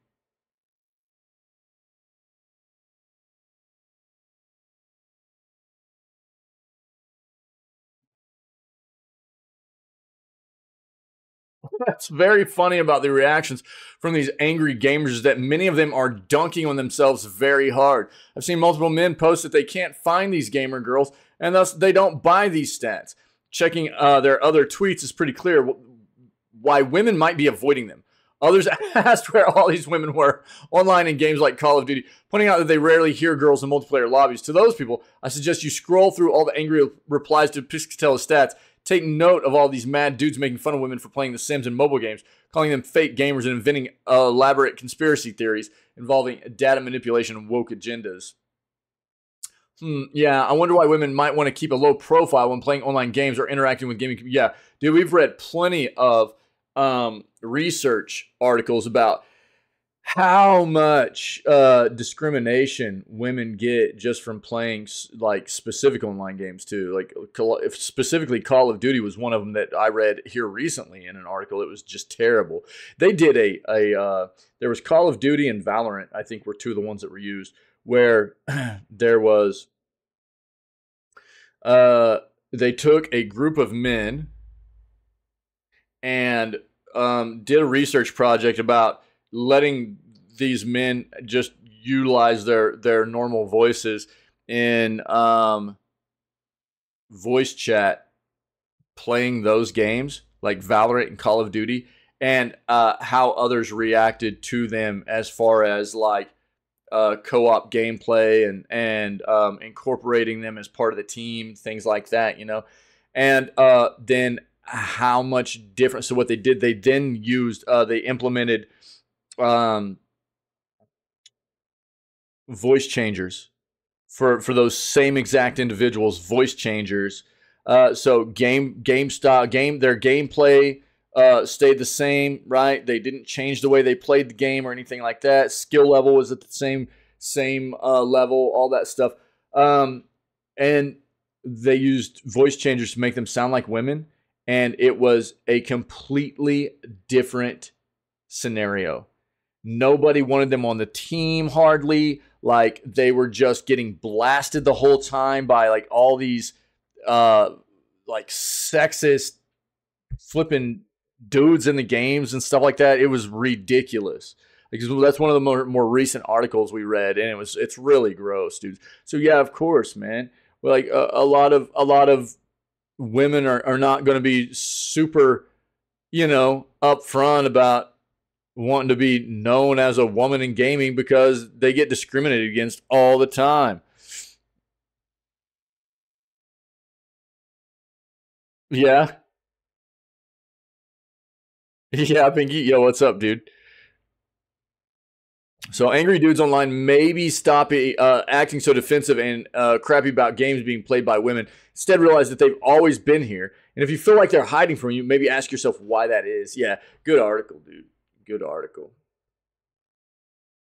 That's very funny about the reactions from these angry gamers is that many of them are dunking on themselves very hard. I've seen multiple men post that they can't find these gamer girls, and thus they don't buy these stats. Checking uh, their other tweets is pretty clear why women might be avoiding them. Others asked where all these women were online in games like Call of Duty, pointing out that they rarely hear girls in multiplayer lobbies. To those people, I suggest you scroll through all the angry replies to Piscatella's stats. Take note of all these mad dudes making fun of women for playing The Sims and mobile games, calling them fake gamers and inventing elaborate conspiracy theories involving data manipulation and woke agendas. Hmm, yeah, I wonder why women might want to keep a low profile when playing online games or interacting with gaming. Yeah, dude, we've read plenty of um, research articles about how much uh, discrimination women get just from playing like specific online games too. Like if specifically Call of Duty was one of them that I read here recently in an article. It was just terrible. They did a, a uh, there was Call of Duty and Valorant, I think, were two of the ones that were used, where there was, uh, they took a group of men and um, did a research project about letting these men just utilize their, their normal voices in um, voice chat, playing those games like Valorant and Call of Duty, and uh, how others reacted to them as far as like uh, co-op gameplay and, and um, incorporating them as part of the team, things like that, you know, and uh, then how much different. So what they did, they then used, uh, they implemented um voice changers for for those same exact individuals, voice changers, uh so game game style game their gameplay uh stayed the same, right? They didn't change the way they played the game or anything like that. Skill level was at the same same uh level, all that stuff, um and they used voice changers to make them sound like women, and it was a completely different scenario. Nobody wanted them on the team, hardly. Like, they were just getting blasted the whole time by like all these uh like sexist flipping dudes in the games and stuff like that. It was ridiculous. Because that's one of the more, more recent articles we read, and it was it's really gross, dude. So yeah, of course, man. Like a, a lot of a lot of women are, are not going to be super, you know, upfront about wanting to be known as a woman in gaming because they get discriminated against all the time. Yeah. Yeah, Pinky. Yo, what's up, dude? So angry dudes online maybe stop uh, acting so defensive and uh, crappy about games being played by women. Instead, realize that they've always been here. And if you feel like they're hiding from you, maybe ask yourself why that is. Yeah, good article, dude. Good article.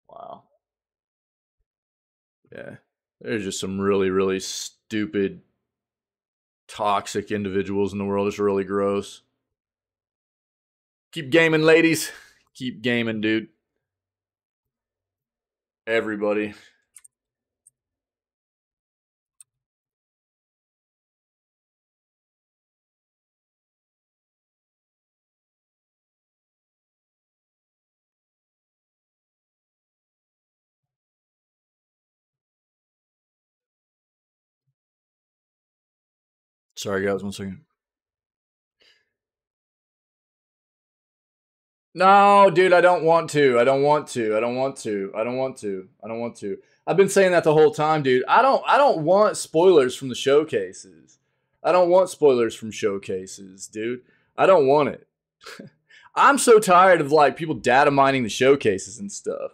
Wow. Yeah. There's just some really, really stupid, toxic individuals in the world. It's really gross. Keep gaming, ladies. Keep gaming, dude. Everybody. Sorry, guys, one second. No, dude, I don't want to. I don't want to. I don't want to. I don't want to. I don't want to. I've been saying that the whole time, dude. I don't I don't want spoilers from the showcases. I don't want spoilers from showcases, dude. I don't want it. I'm so tired of like people data mining the showcases and stuff.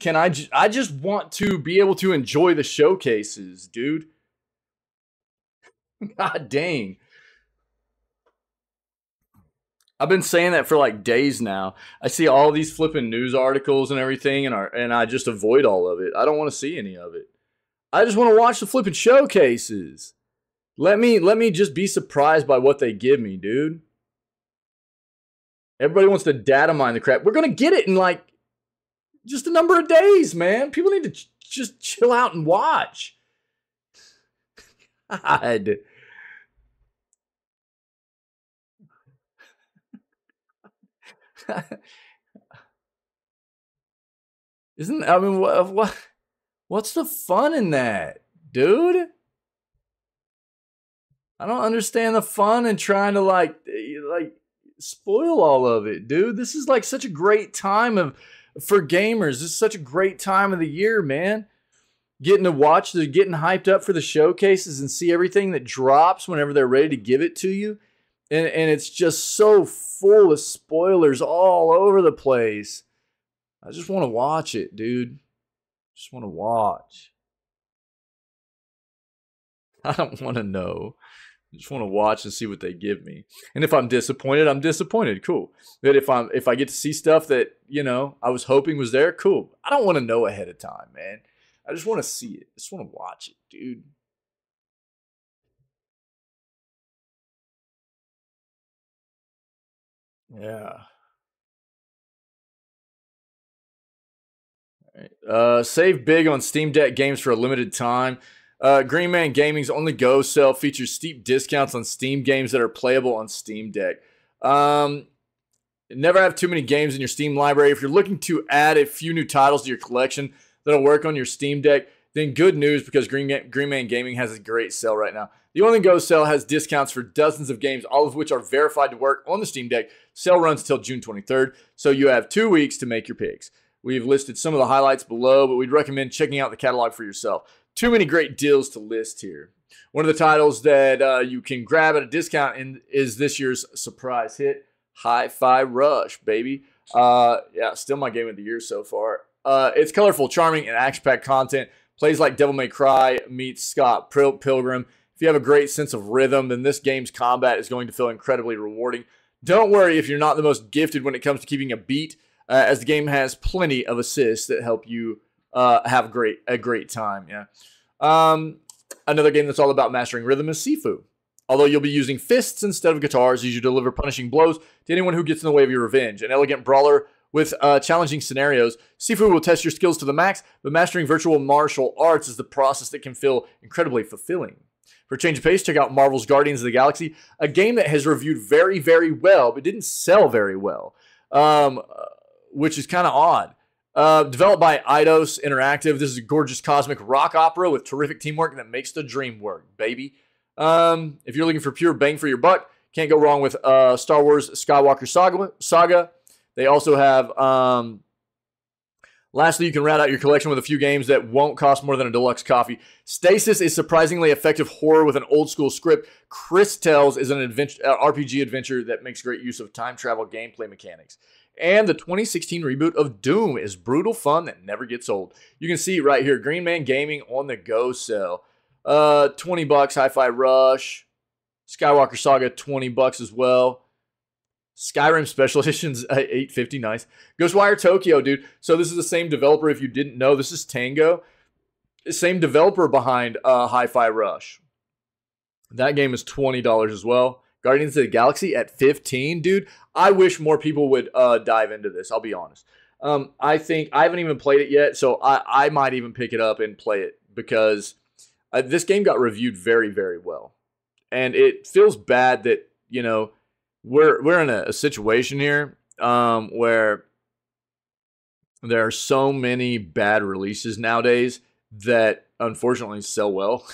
Can I ju- I just want to be able to enjoy the showcases, dude. God dang. I've been saying that for like days now. I see all these flipping news articles and everything, and, our, and I just avoid all of it. I don't want to see any of it. I just want to watch the flipping showcases. Let me, let me just be surprised by what they give me, dude. Everybody wants to data mine the crap. We're going to get it in like just a number of days, man. People need to ch- just chill out and watch. God. Isn't I mean what what what's the fun in that, dude? I don't understand the fun in trying to like like spoil all of it, dude. This is like such a great time of for gamers. This is such a great time of the year, man. Getting to watch, they're getting hyped up for the showcases and see everything that drops whenever they're ready to give it to you. And, and it's just so full of spoilers all over the place. I just want to watch it, dude. Just want to watch. I don't want to know. I just want to watch and see what they give me. And if I'm disappointed, I'm disappointed. Cool. That if I'm if I get to see stuff that, you know, I was hoping was there, cool. I don't want to know ahead of time, man. I just want to see it. I just want to watch it, dude. Yeah. All right. Uh, save big on Steam Deck games for a limited time. Uh, Green Man Gaming's on-the-go sale features steep discounts on Steam games that are playable on Steam Deck. Um, never have too many games in your Steam library. If you're looking to add a few new titles to your collection that'll work on your Steam Deck, then good news, because Green, Green Man Gaming has a great sale right now. The on-the-go sale has discounts for dozens of games, all of which are verified to work on the Steam Deck. Sale runs till June twenty-third, so you have two weeks to make your picks. We've listed some of the highlights below, but we'd recommend checking out the catalog for yourself. Too many great deals to list here. One of the titles that uh, you can grab at a discount in is this year's surprise hit, Hi-Fi Rush, baby. Uh, yeah, still my game of the year so far. Uh, it's colorful, charming, and action-packed content. Plays like Devil May Cry meets Scott Pilgrim. If you have a great sense of rhythm, then this game's combat is going to feel incredibly rewarding. Don't worry if you're not the most gifted when it comes to keeping a beat, uh, as the game has plenty of assists that help you Uh, have great a great time. Yeah. Um, another game that's all about mastering rhythm is Sifu. Although you'll be using fists instead of guitars as you deliver punishing blows to anyone who gets in the way of your revenge. An elegant brawler with uh, challenging scenarios, Sifu will test your skills to the max, but mastering virtual martial arts is the process that can feel incredibly fulfilling. For a change of pace, check out Marvel's Guardians of the Galaxy, a game that has reviewed very, very well, but didn't sell very well, um, which is kind of odd. Uh, developed by Eidos Interactive, this is a gorgeous cosmic rock opera with terrific teamwork that makes the dream work, baby. Um, if you're looking for pure bang for your buck, can't go wrong with uh, Star Wars Skywalker Saga. Saga. They also have... Um, lastly, you can round out your collection with a few games that won't cost more than a deluxe coffee. Stasis is surprisingly effective horror with an old-school script. Chris Tells is an adventure, uh, R P G adventure that makes great use of time travel gameplay mechanics. And the twenty sixteen reboot of Doom is brutal fun that never gets old. You can see right here, Green Man Gaming on the go sale. Uh, twenty bucks, Hi-Fi Rush. Skywalker Saga, twenty bucks as well. Skyrim Special Editions, eight fifty, nice. Ghostwire Tokyo, dude. So this is the same developer, if you didn't know. This is Tango. Same developer behind uh, Hi-Fi Rush. That game is twenty dollars as well. Guardians of the Galaxy at fifteen, dude. I wish more people would uh, dive into this. I'll be honest. Um, I think I haven't even played it yet, so I, I might even pick it up and play it because uh, this game got reviewed very, very well, and it feels bad that you know we're we're in a, a situation here um, where there are so many bad releases nowadays that unfortunately sell well.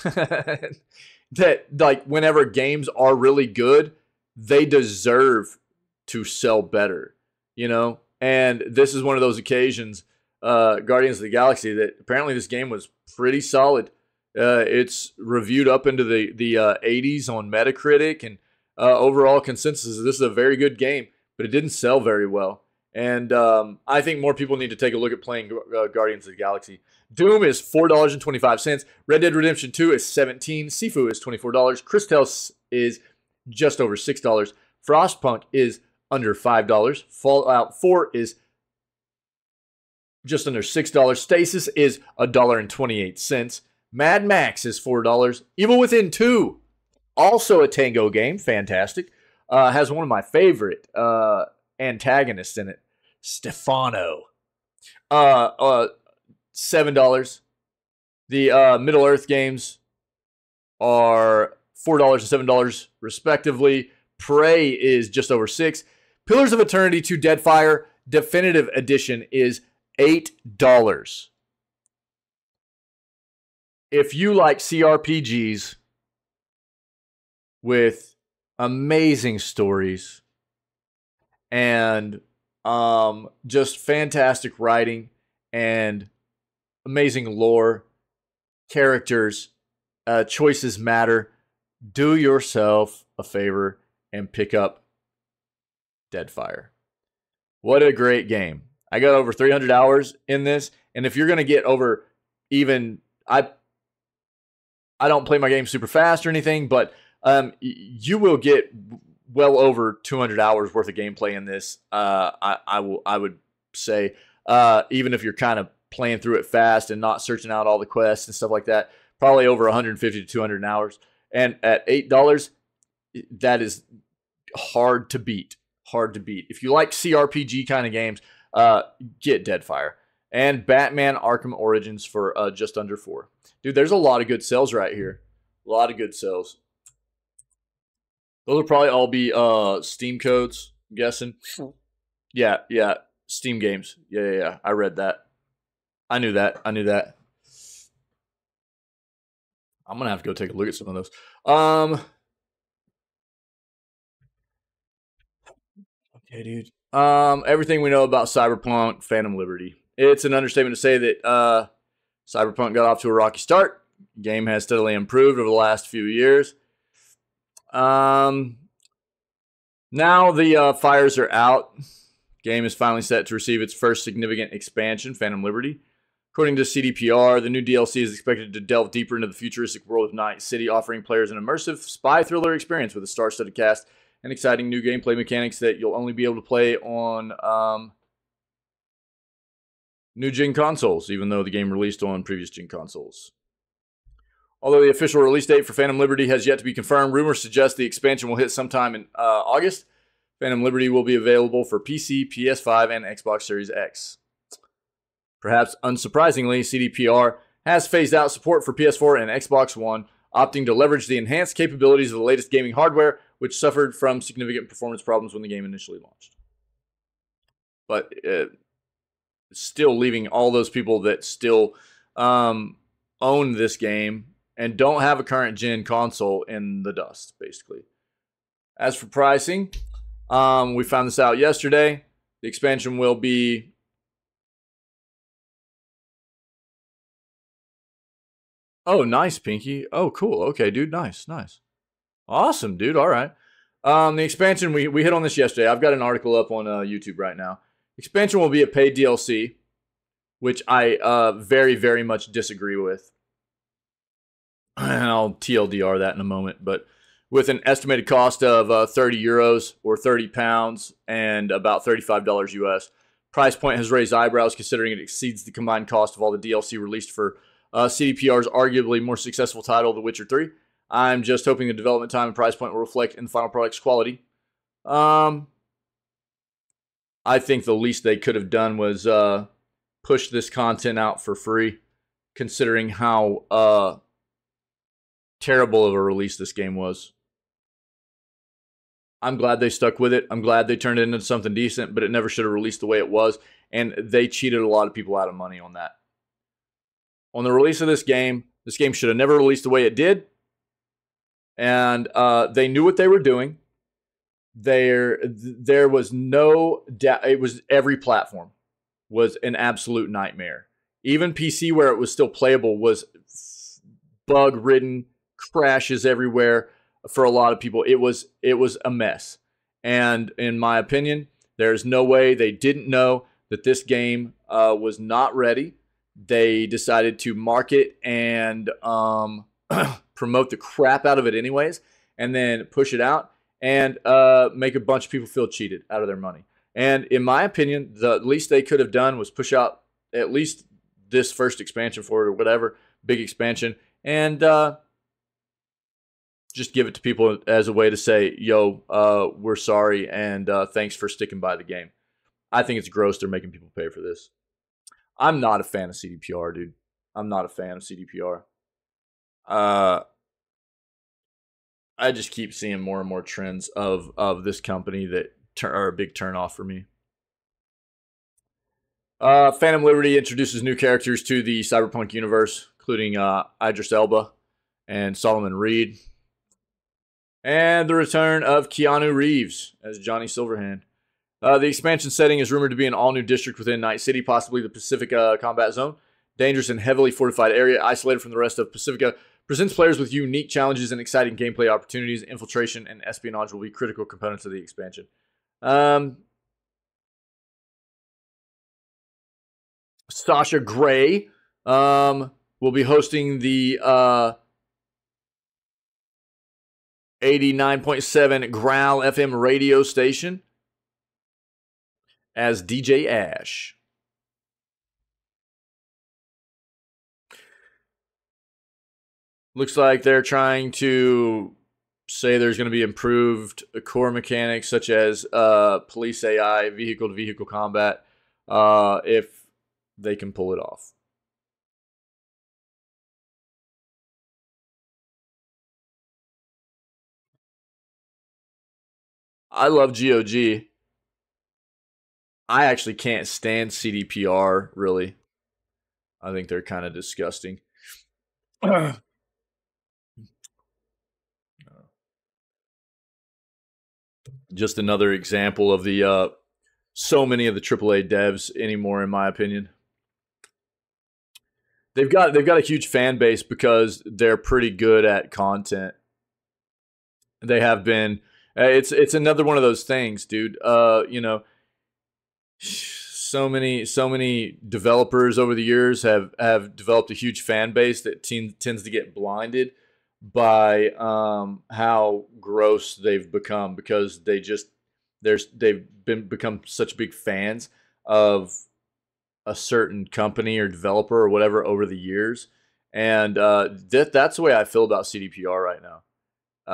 That, like, whenever games are really good, they deserve to sell better, you know? And this is one of those occasions, uh, Guardians of the Galaxy, that apparently this game was pretty solid. Uh, it's reviewed up into the, the uh, eighties on Metacritic, and uh, overall consensus is this is a very good game, but it didn't sell very well. And um, I think more people need to take a look at playing uh, Guardians of the Galaxy. Doom is four dollars and twenty-five cents. Red Dead Redemption two is seventeen dollars. Sifu is twenty-four dollars. Chris Tells is just over six dollars. Frostpunk is under five dollars. Fallout four is just under six dollars. Stasis is one dollar and twenty-eight cents. Mad Max is four dollars. Evil Within two, also a Tango game. Fantastic. Uh, has one of my favorite uh, antagonists in it. Stefano. Uh, uh, seven dollars. The uh, Middle Earth games are four dollars and seven dollars respectively. Prey is just over six. Pillars of Eternity two Deadfire Definitive Edition is eight dollars. If you like C R P Gs with amazing stories and um, just fantastic writing and amazing lore, characters, uh, choices matter, do yourself a favor and pick up Deadfire. What a great game. I got over three hundred hours in this, and if you're going to get over even, I I don't play my game super fast or anything, but um, you will get well over two hundred hours worth of gameplay in this. Uh, I, I, will, I would say, uh, even if you're kind of playing through it fast and not searching out all the quests and stuff like that, probably over one hundred fifty to two hundred hours. And at eight dollars, that is hard to beat. Hard to beat. If you like C R P G kind of games, uh, get Deadfire. And Batman Arkham Origins for uh, just under four. Dude, there's a lot of good sales right here. A lot of good sales. Those will probably all be uh, Steam codes, I'm guessing. Yeah, yeah. Steam games. Yeah, yeah, yeah. I read that. I knew that. I knew that. I'm going to have to go take a look at some of those. Um... Hey, dude. Um, everything we know about Cyberpunk, Phantom Liberty. It's an understatement to say that uh, Cyberpunk got off to a rocky start. Game has steadily improved over the last few years. Um, now the uh, fires are out. Game is finally set to receive its first significant expansion, Phantom Liberty. According to C D P R, the new D L C is expected to delve deeper into the futuristic world of Night City, offering players an immersive spy thriller experience with a star-studded cast and exciting new gameplay mechanics that you'll only be able to play on um, new-gen consoles, even though the game released on previous-gen consoles. Although the official release date for Phantom Liberty has yet to be confirmed, rumors suggest the expansion will hit sometime in uh, August. Phantom Liberty will be available for P C, P S five, and Xbox Series X. Perhaps unsurprisingly, C D P R has phased out support for P S four and Xbox One, opting to leverage the enhanced capabilities of the latest gaming hardware, which suffered from significant performance problems when the game initially launched. But uh, still leaving all those people that still um, own this game and don't have a current gen console in the dust, basically. As for pricing, um, we found this out yesterday. The expansion will be oh, nice, Pinky. Oh, cool. Okay, dude. Nice, nice. Awesome, dude. All right. Um, the expansion, we, we hit on this yesterday. I've got an article up on uh, YouTube right now. Expansion will be a paid D L C, which I uh, very, very much disagree with. And I'll T L D R that in a moment. But with an estimated cost of uh, thirty euros or thirty pounds and about thirty-five dollars U S, price point has raised eyebrows considering it exceeds the combined cost of all the D L C released for uh, C D P R's arguably more successful title, The Witcher three. I'm just hoping the development time and price point will reflect in the final product's quality. Um, I think the least they could have done was uh, push this content out for free, considering how uh, terrible of a release this game was. I'm glad they stuck with it. I'm glad they turned it into something decent, but it never should have released the way it was, and they cheated a lot of people out of money on that. On the release of this game, this game should have never released the way it did. And uh, they knew what they were doing. There, there was no doubt. It was every platform was an absolute nightmare. Even P C, where it was still playable, was bug-ridden, crashes everywhere for a lot of people. It was, it was a mess. And in my opinion, there's no way they didn't know that this game uh, was not ready. They decided to market and um. promote the crap out of it anyways, and then push it out and uh, make a bunch of people feel cheated out of their money. And in my opinion, the least they could have done was push out at least this first expansion for it or whatever, big expansion, and uh, just give it to people as a way to say, yo, uh, we're sorry, and uh, thanks for sticking by the game. I think it's gross they're making people pay for this. I'm not a fan of C D P R, dude. I'm not a fan of C D P R. Uh, I just keep seeing more and more trends of, of this company that tur- or a big turnoff for me. Uh, Phantom Liberty introduces new characters to the Cyberpunk universe, including uh, Idris Elba and Solomon Reed. And the return of Keanu Reeves as Johnny Silverhand. Uh, the expansion setting is rumored to be an all-new district within Night City, possibly the Pacifica combat zone. Dangerous and heavily fortified area, isolated from the rest of Pacifica, presents players with unique challenges and exciting gameplay opportunities. Infiltration and espionage will be critical components of the expansion. Um, Sasha Grey um, will be hosting the uh, eighty-nine point seven Growl F M radio station as D J Ash. Looks like they're trying to say there's going to be improved core mechanics such as uh, police A I, vehicle-to-vehicle combat, uh, if they can pull it off. I love G O G. I actually can't stand C D P R, really. I think they're kind of disgusting. Just another example of the uh, so many of the triple A devs anymore, in my opinion. They've got they've got a huge fan base because they're pretty good at content. They have been. It's it's another one of those things, dude. Uh, you know, so many so many developers over the years have have developed a huge fan base that te- tends to get blinded by um how gross they've become, because they just there's they've been become such big fans of a certain company or developer or whatever over the years. And uh that that's the way I feel about C D P R right now.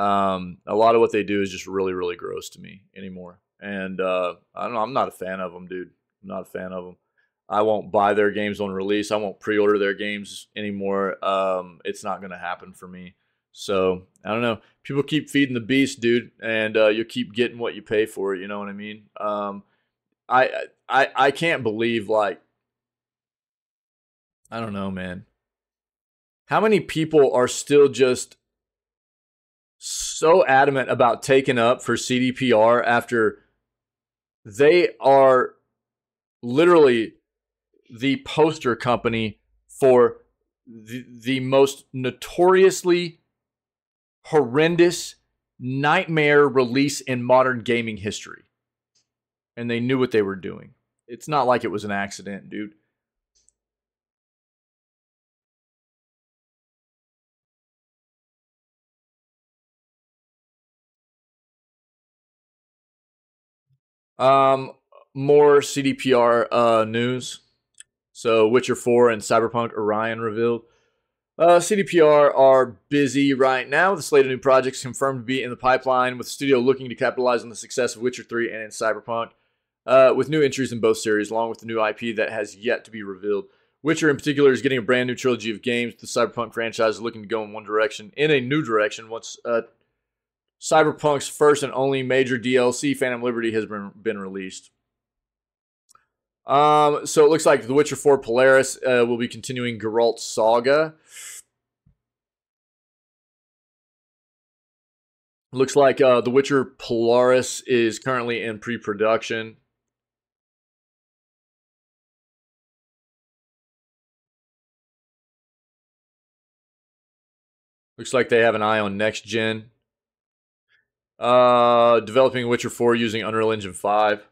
Um a lot of what they do is just really, really gross to me anymore, and uh I don't know, I'm not a fan of them, dude. I'm not a fan of them. I won't buy their games on release. I won't pre-order their games anymore. Um it's not going to happen for me. So, I don't know. People keep feeding the beast, dude, and uh, you'll keep getting what you pay for. You know what I mean? Um, I, I, I can't believe, like, I don't know, man. How many people are still just so adamant about taking up for C D P R after they are literally the poster company for the, the most notoriously horrendous nightmare release in modern gaming history, and they knew what they were doing. It's not like it was an accident, dude. Um, more C D P R uh, news. So, Witcher four and Cyberpunk Orion revealed. Uh, C D P R are busy right now with a slate of new projects confirmed to be in the pipeline, with the studio looking to capitalize on the success of Witcher three and Cyberpunk, uh, with new entries in both series, along with the new I P that has yet to be revealed. Witcher, in particular, is getting a brand new trilogy of games. The Cyberpunk franchise is looking to go in one direction, in a new direction, once uh, Cyberpunk's first and only major D L C, Phantom Liberty, has been, been released. Um, so it looks like The Witcher four Polaris uh, will be continuing Geralt's saga. Looks like uh, The Witcher Polaris is currently in pre-production. Looks like they have an eye on next gen. Uh, developing Witcher four using Unreal Engine five.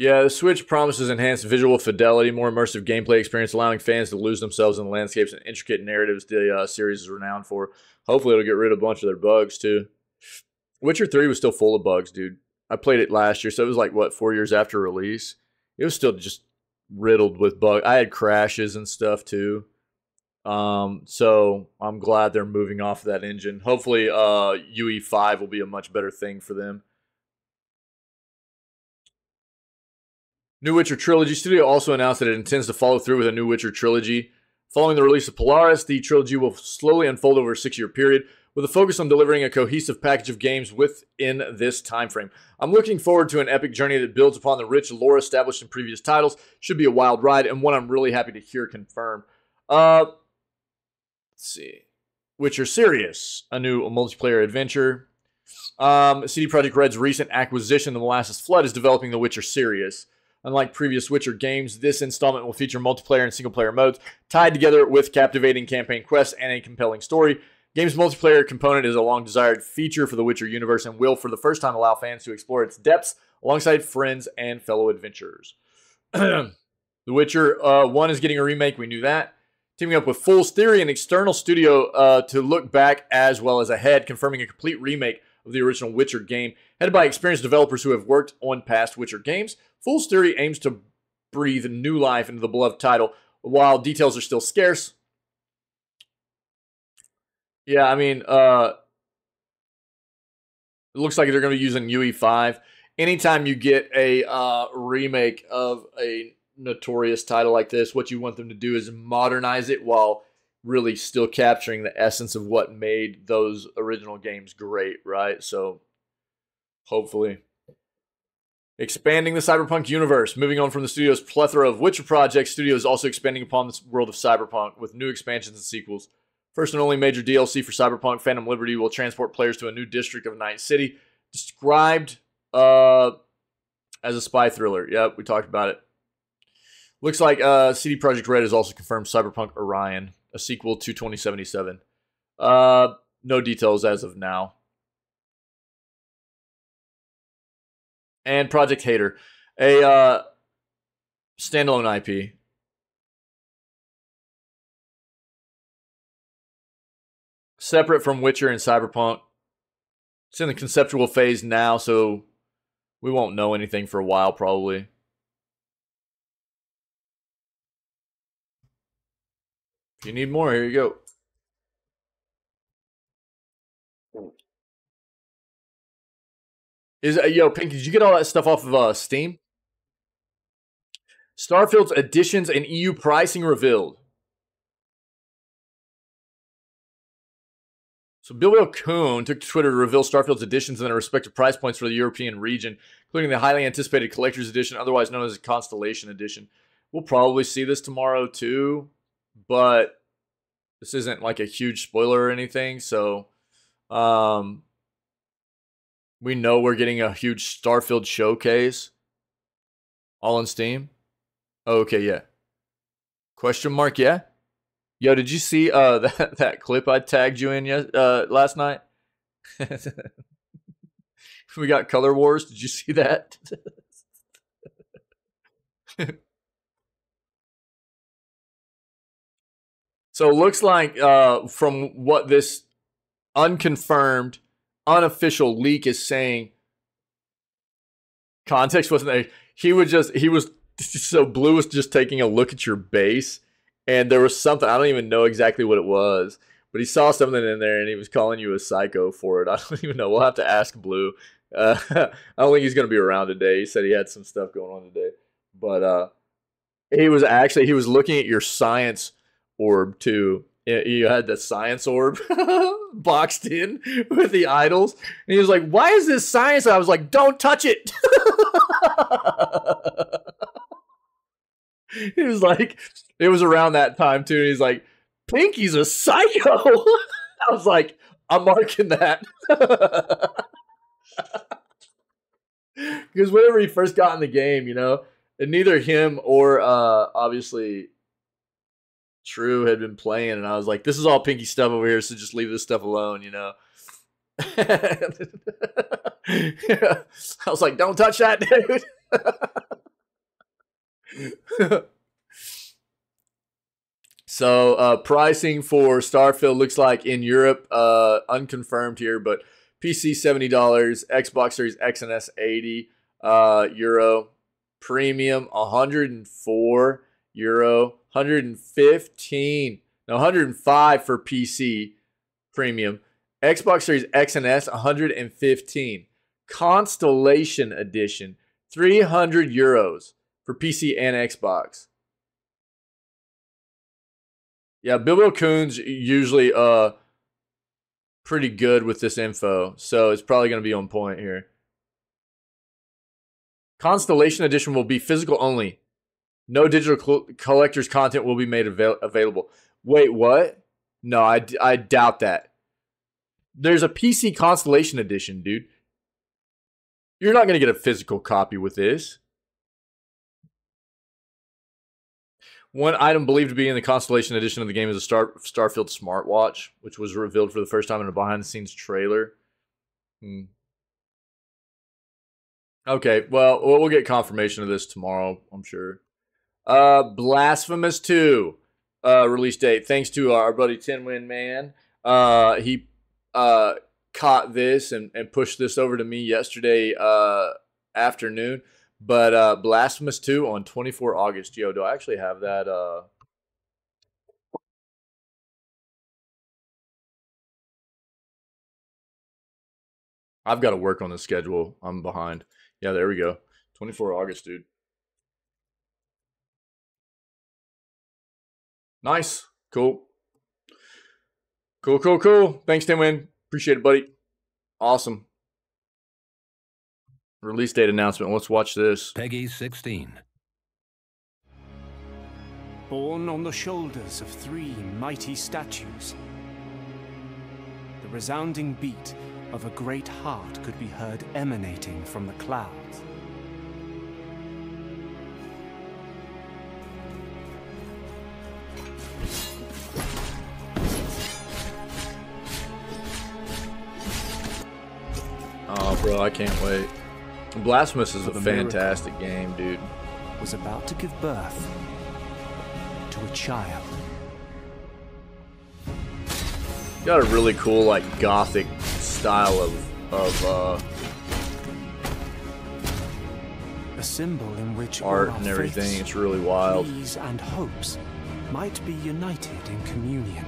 Yeah, the Switch promises enhanced visual fidelity, more immersive gameplay experience, allowing fans to lose themselves in the landscapes and intricate narratives the uh, series is renowned for. Hopefully it'll get rid of a bunch of their bugs, too. Witcher three was still full of bugs, dude. I played it last year, so it was like, what, four years after release? It was still just riddled with bugs. I had crashes and stuff, too. Um, so I'm glad they're moving off of that engine. Hopefully uh, U E five will be a much better thing for them. New Witcher Trilogy. Studio also announced that it intends to follow through with a new Witcher Trilogy Following the release of Polaris, the trilogy will slowly unfold over a six-year period, with a focus on delivering a cohesive package of games within this time frame. I'm looking forward to an epic journey that builds upon the rich lore established in previous titles. Should be a wild ride, and one I'm really happy to hear confirmed. Uh, let's see. Witcher Sirius, a new multiplayer adventure. Um, C D Projekt Red's recent acquisition, The Molasses Flood, is developing the Witcher Sirius. Unlike previous Witcher games, this installment will feature multiplayer and single-player modes, tied together with captivating campaign quests and a compelling story. Game's multiplayer component is a long-desired feature for the Witcher universe and will, for the first time, allow fans to explore its depths alongside friends and fellow adventurers. The Witcher uh, one is getting a remake, we knew that. Teaming up with Fool's Theory, an external studio uh, to look back as well as ahead, confirming a complete remake of the original Witcher game, headed by experienced developers who have worked on past Witcher games. Fool's Theory aims to breathe new life into the beloved title, while details are still scarce. Yeah, I mean, uh, it looks like they're going to be using U E five. Anytime you get a uh, remake of a notorious title like this, what you want them to do is modernize it while really still capturing the essence of what made those original games great, right? So, hopefully. Expanding the cyberpunk universe. Moving on from the studio's plethora of Witcher projects, Studio is also expanding upon the world of cyberpunk with new expansions and sequels. First and only major D L C for Cyberpunk, Phantom Liberty, will transport players to a new district of Night City, described uh, as a spy thriller. Yep, we talked about it. Looks like uh, C D Projekt Red has also confirmed Cyberpunk Orion, a sequel to twenty seventy-seven. Uh, no details as of now. And Project Hater, a uh, standalone I P. Separate from Witcher and Cyberpunk. It's in the conceptual phase now, so we won't know anything for a while, probably. If you need more, here you go. Is uh, yo, Pink, did you get all that stuff off of uh, Steam? Starfield's additions and E U pricing revealed. So Bilbo Kuhn took to Twitter to reveal Starfield's additions and their respective price points for the European region, including the highly anticipated Collector's Edition, otherwise known as the Constellation Edition. We'll probably see this tomorrow too, but this isn't like a huge spoiler or anything, so um, we know we're getting a huge Starfield showcase. All on Steam? Oh, okay, yeah. Question mark, yeah? Yo, did you see uh, that, that clip I tagged you in yes, uh, last night? We got Color Wars. Did you see that? So it looks like uh, from what this unconfirmed, unofficial leak is saying, context wasn't there. He would just, he was, so Blue was just taking a look at your base. And there was something, I don't even know exactly what it was, but he saw something in there and he was calling you a psycho for it. I don't even know. We'll have to ask Blue. Uh, I don't think he's going to be around today. He said he had some stuff going on today. But uh, he was actually, he was looking at your science orb too. You had the science orb boxed in with the idols. And he was like, why is this science? And I was like, don't touch it. He was like, it was around that time too. And he's like, Pinky's a psycho. I was like, I'm marking that. Because whenever he first got in the game, you know, and neither him or uh, obviously True had been playing. And I was like, this is all Pinky stuff over here. So just leave this stuff alone, you know. Yeah. I was like, don't touch that, dude. So uh, pricing for Starfield looks like in Europe, uh, unconfirmed here, but P C seventy dollars, Xbox Series X and S eighty uh, euro, premium one hundred four euro, one hundred fifteen, no one hundred five for P C premium, Xbox Series X and S one hundred fifteen, Constellation Edition three hundred euros. For P C and Xbox. Yeah, Bilbo Coon's usually uh pretty good with this info, so it's probably going to be on point here. Constellation Edition will be physical only. No digital collector's content will be made avail available. Wait, what? No, I, d I doubt that. There's a P C Constellation Edition, dude. You're not going to get a physical copy with this. One item believed to be in the Constellation Edition of the game is a Star Starfield smartwatch, which was revealed for the first time in a behind-the-scenes trailer. Hmm. Okay, well, we'll get confirmation of this tomorrow, I'm sure. Uh, Blasphemous two uh, release date. Thanks to our buddy ten win man. Uh, he uh, caught this and, and pushed this over to me yesterday uh, afternoon. But uh, Blasphemous two on the twenty-fourth of August. Yo, do I actually have that? Uh... I've got to work on the schedule. I'm behind. Yeah, there we go. the twenty-fourth of August, dude. Nice. Cool. Cool, cool, cool. Thanks, ten win. Appreciate it, buddy. Awesome. Release date announcement. Let's watch this. Peggy sixteen. Born on the shoulders of three mighty statues, the resounding beat of a great heart could be heard emanating from the clouds. Oh, bro, I can't wait. Blasphemous is a fantastic game, dude. Was about to give birth to a child. Got a really cool, like, gothic style of of uh, a symbol in which art and everything. It's really wild. These and hopes might be united in communion.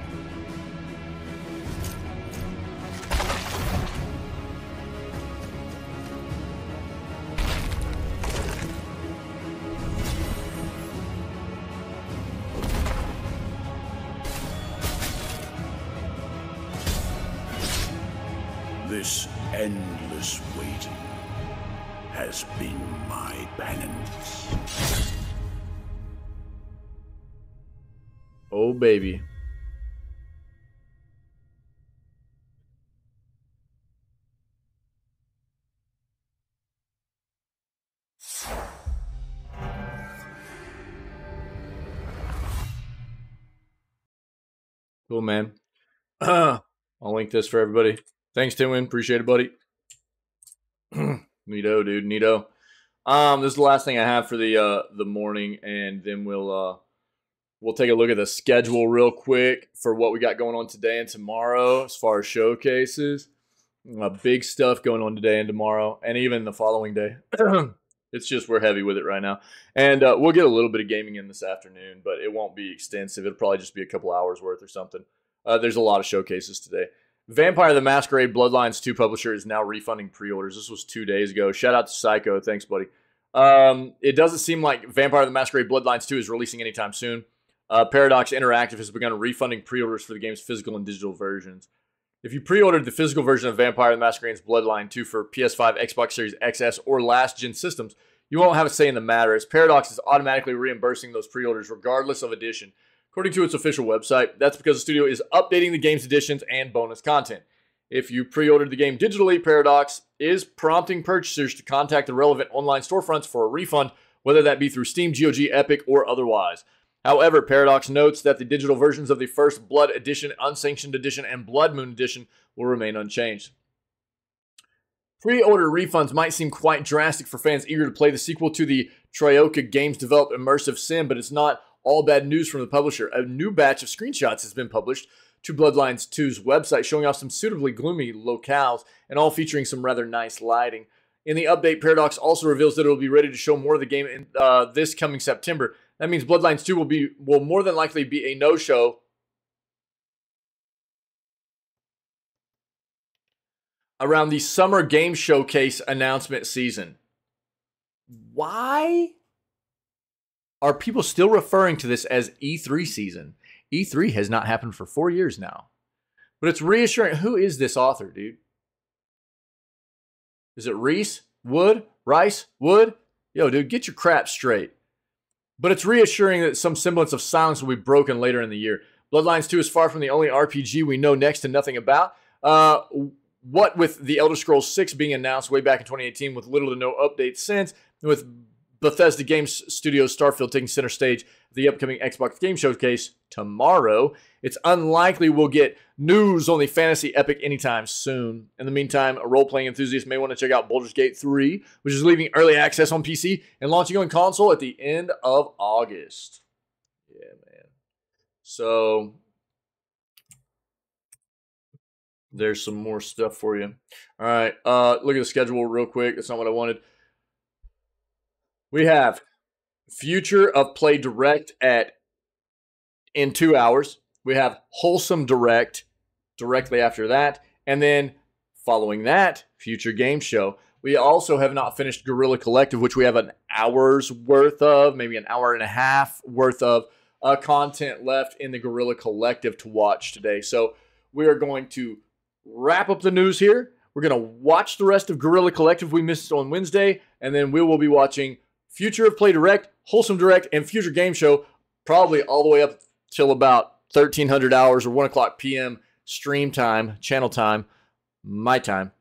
This endless waiting has been my penance. Oh, baby. Cool, man. I'll link this for everybody. Thanks, ten win. Appreciate it, buddy. Neato, dude. Neato. Um, this is the last thing I have for the uh, the morning, and then we'll uh, we'll take a look at the schedule real quick for what we got going on today and tomorrow as far as showcases. Uh, big stuff going on today and tomorrow, and even the following day. It's just we're heavy with it right now. And uh, we'll get a little bit of gaming in this afternoon, but it won't be extensive. It'll probably just be a couple hours worth or something. Uh, there's a lot of showcases today. Vampire the Masquerade Bloodlines two publisher is now refunding pre-orders. This was two days ago. Shout out to Psycho. Thanks, buddy. Um, it doesn't seem like Vampire the Masquerade Bloodlines two is releasing anytime soon. Uh, Paradox Interactive has begun refunding pre-orders for the game's physical and digital versions. If you pre-ordered the physical version of Vampire the Masquerade's Bloodline two for P S five, Xbox Series X S, or last-gen systems, you won't have a say in the matter, as Paradox is automatically reimbursing those pre-orders regardless of edition. According to its official website, that's because the studio is updating the game's editions and bonus content. If you pre-ordered the game digitally, Paradox is prompting purchasers to contact the relevant online storefronts for a refund, whether that be through Steam, G O G, Epic, or otherwise. However, Paradox notes that the digital versions of the First Blood Edition, Unsanctioned Edition, and Blood Moon Edition will remain unchanged. Pre-order refunds might seem quite drastic for fans eager to play the sequel to the Trioca Games developed Immersive Sim, but it's not all bad news from the publisher. A new batch of screenshots has been published to Bloodlines two's website, showing off some suitably gloomy locales and all featuring some rather nice lighting. In the update, Paradox also reveals that it will be ready to show more of the game in, uh, this coming September. That means Bloodlines two will be will more than likely be a no-show. Around the Summer Game Showcase announcement season. Why? Are people still referring to this as E three season? E three has not happened for four years now. But it's reassuring. Who is this author, dude? Is it Reese? Wood? Rice? Wood? Yo, dude, get your crap straight. But it's reassuring that some semblance of silence will be broken later in the year. Bloodlines two is far from the only R P G we know next to nothing about. Uh, what with the Elder Scrolls six being announced way back in twenty eighteen with little to no updates since, and with Bethesda Games Studios Starfield taking center stage at the upcoming Xbox Game Showcase tomorrow, it's unlikely we'll get news on the fantasy epic anytime soon. In the meantime, role-playing enthusiasts may want to check out Baldur's Gate three, which is leaving early access on P C and launching on console at the end of August. Yeah, man. So there's some more stuff for you. All right, uh, look at the schedule real quick. That's not what I wanted. We have Future of Play Direct at in two hours. We have Wholesome Direct directly after that. And then following that, Future Game Show. We also have not finished Guerrilla Collective, which we have an hour's worth of, maybe an hour and a half worth of uh, content left in the Guerrilla Collective to watch today. So we are going to wrap up the news here. We're going to watch the rest of Guerrilla Collective we missed on Wednesday, and then we will be watching Future of Play Direct, Wholesome Direct, and Future Game Show, probably all the way up till about thirteen hundred hours or one o'clock p m stream time, channel time, my time,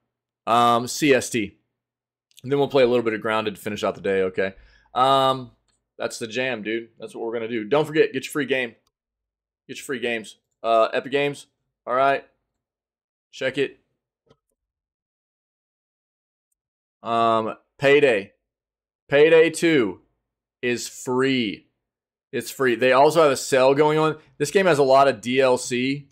um, C S T. And then we'll play a little bit of Grounded to finish out the day, okay? Um, that's the jam, dude. That's what we're going to do. Don't forget, get your free game. Get your free games. Uh, Epic Games, all right? Check it. Um, Payday. Payday two is free. It's free. They also have a sale going on. This game has a lot of D L C.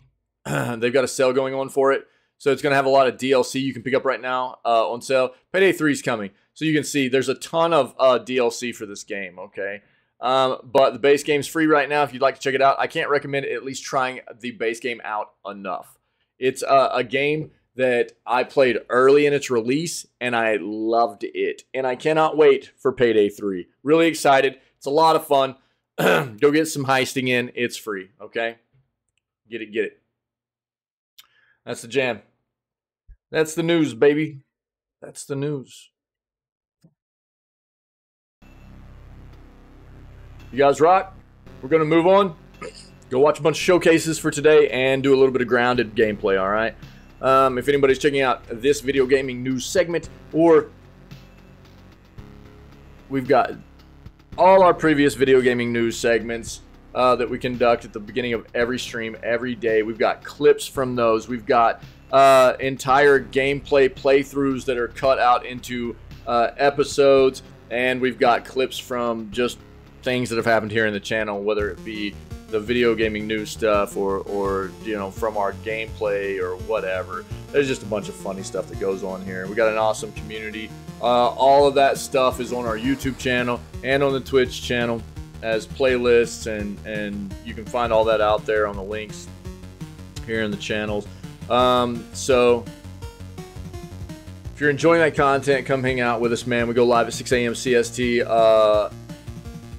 They've got a sale going on for it. So it's going to have a lot of D L C you can pick up right now uh, on sale. Payday three is coming. So you can see there's a ton of uh, D L C for this game, okay? Um, but the base game's free right now if you'd like to check it out. I can't recommend at least trying the base game out enough. It's uh, a game that I played early in its release, and I loved it. And I cannot wait for Payday three. Really excited. It's a lot of fun. Go get some heisting in. It's free, okay? Get it, get it. That's the jam. That's the news, baby. That's the news. You guys rock? We're going to move on. Go watch a bunch of showcases for today and do a little bit of Grounded gameplay, all right? Um, if anybody's checking out this video gaming news segment, or we've got all our previous video gaming news segments uh, that we conduct at the beginning of every stream every day. We've got clips from those. We've got uh, entire gameplay playthroughs that are cut out into uh, episodes, and we've got clips from just things that have happened here in the channel, whether it be the video gaming news stuff or, or you know, from our gameplay or whatever. There's just a bunch of funny stuff that goes on here. We got an awesome community. Uh, all of that stuff is on our YouTube channel and on the Twitch channel as playlists, and, and you can find all that out there on the links here in the channels. Um, so if you're enjoying that content, come hang out with us, man. We go live at six a m C S T. Uh,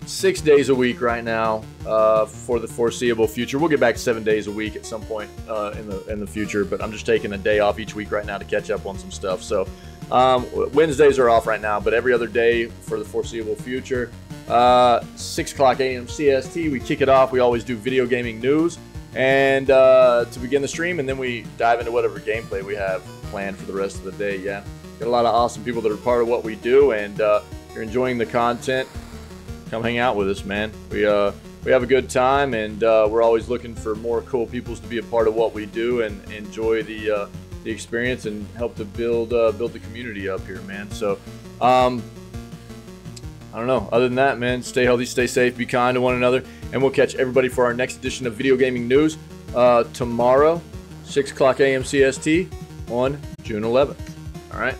six days a week right now uh, for the foreseeable future. We'll get back to seven days a week at some point uh, in the in the future, but I'm just taking a day off each week right now to catch up on some stuff. So um, Wednesdays are off right now, but every other day for the foreseeable future, uh, six o'clock a m C S T, we kick it off. We always do video gaming news and uh, to begin the stream, and then we dive into whatever gameplay we have planned for the rest of the day. Yeah, got a lot of awesome people that are part of what we do, and uh, if you're enjoying the content, come hang out with us, man. We uh, we have a good time, and uh, we're always looking for more cool peoples to be a part of what we do and enjoy the uh, the experience and help to build uh, build the community up here, man. So, um, I don't know. Other than that, man, stay healthy, stay safe, be kind to one another, and we'll catch everybody for our next edition of Video Gaming News uh, tomorrow, six o'clock a m C S T on June eleventh. All right.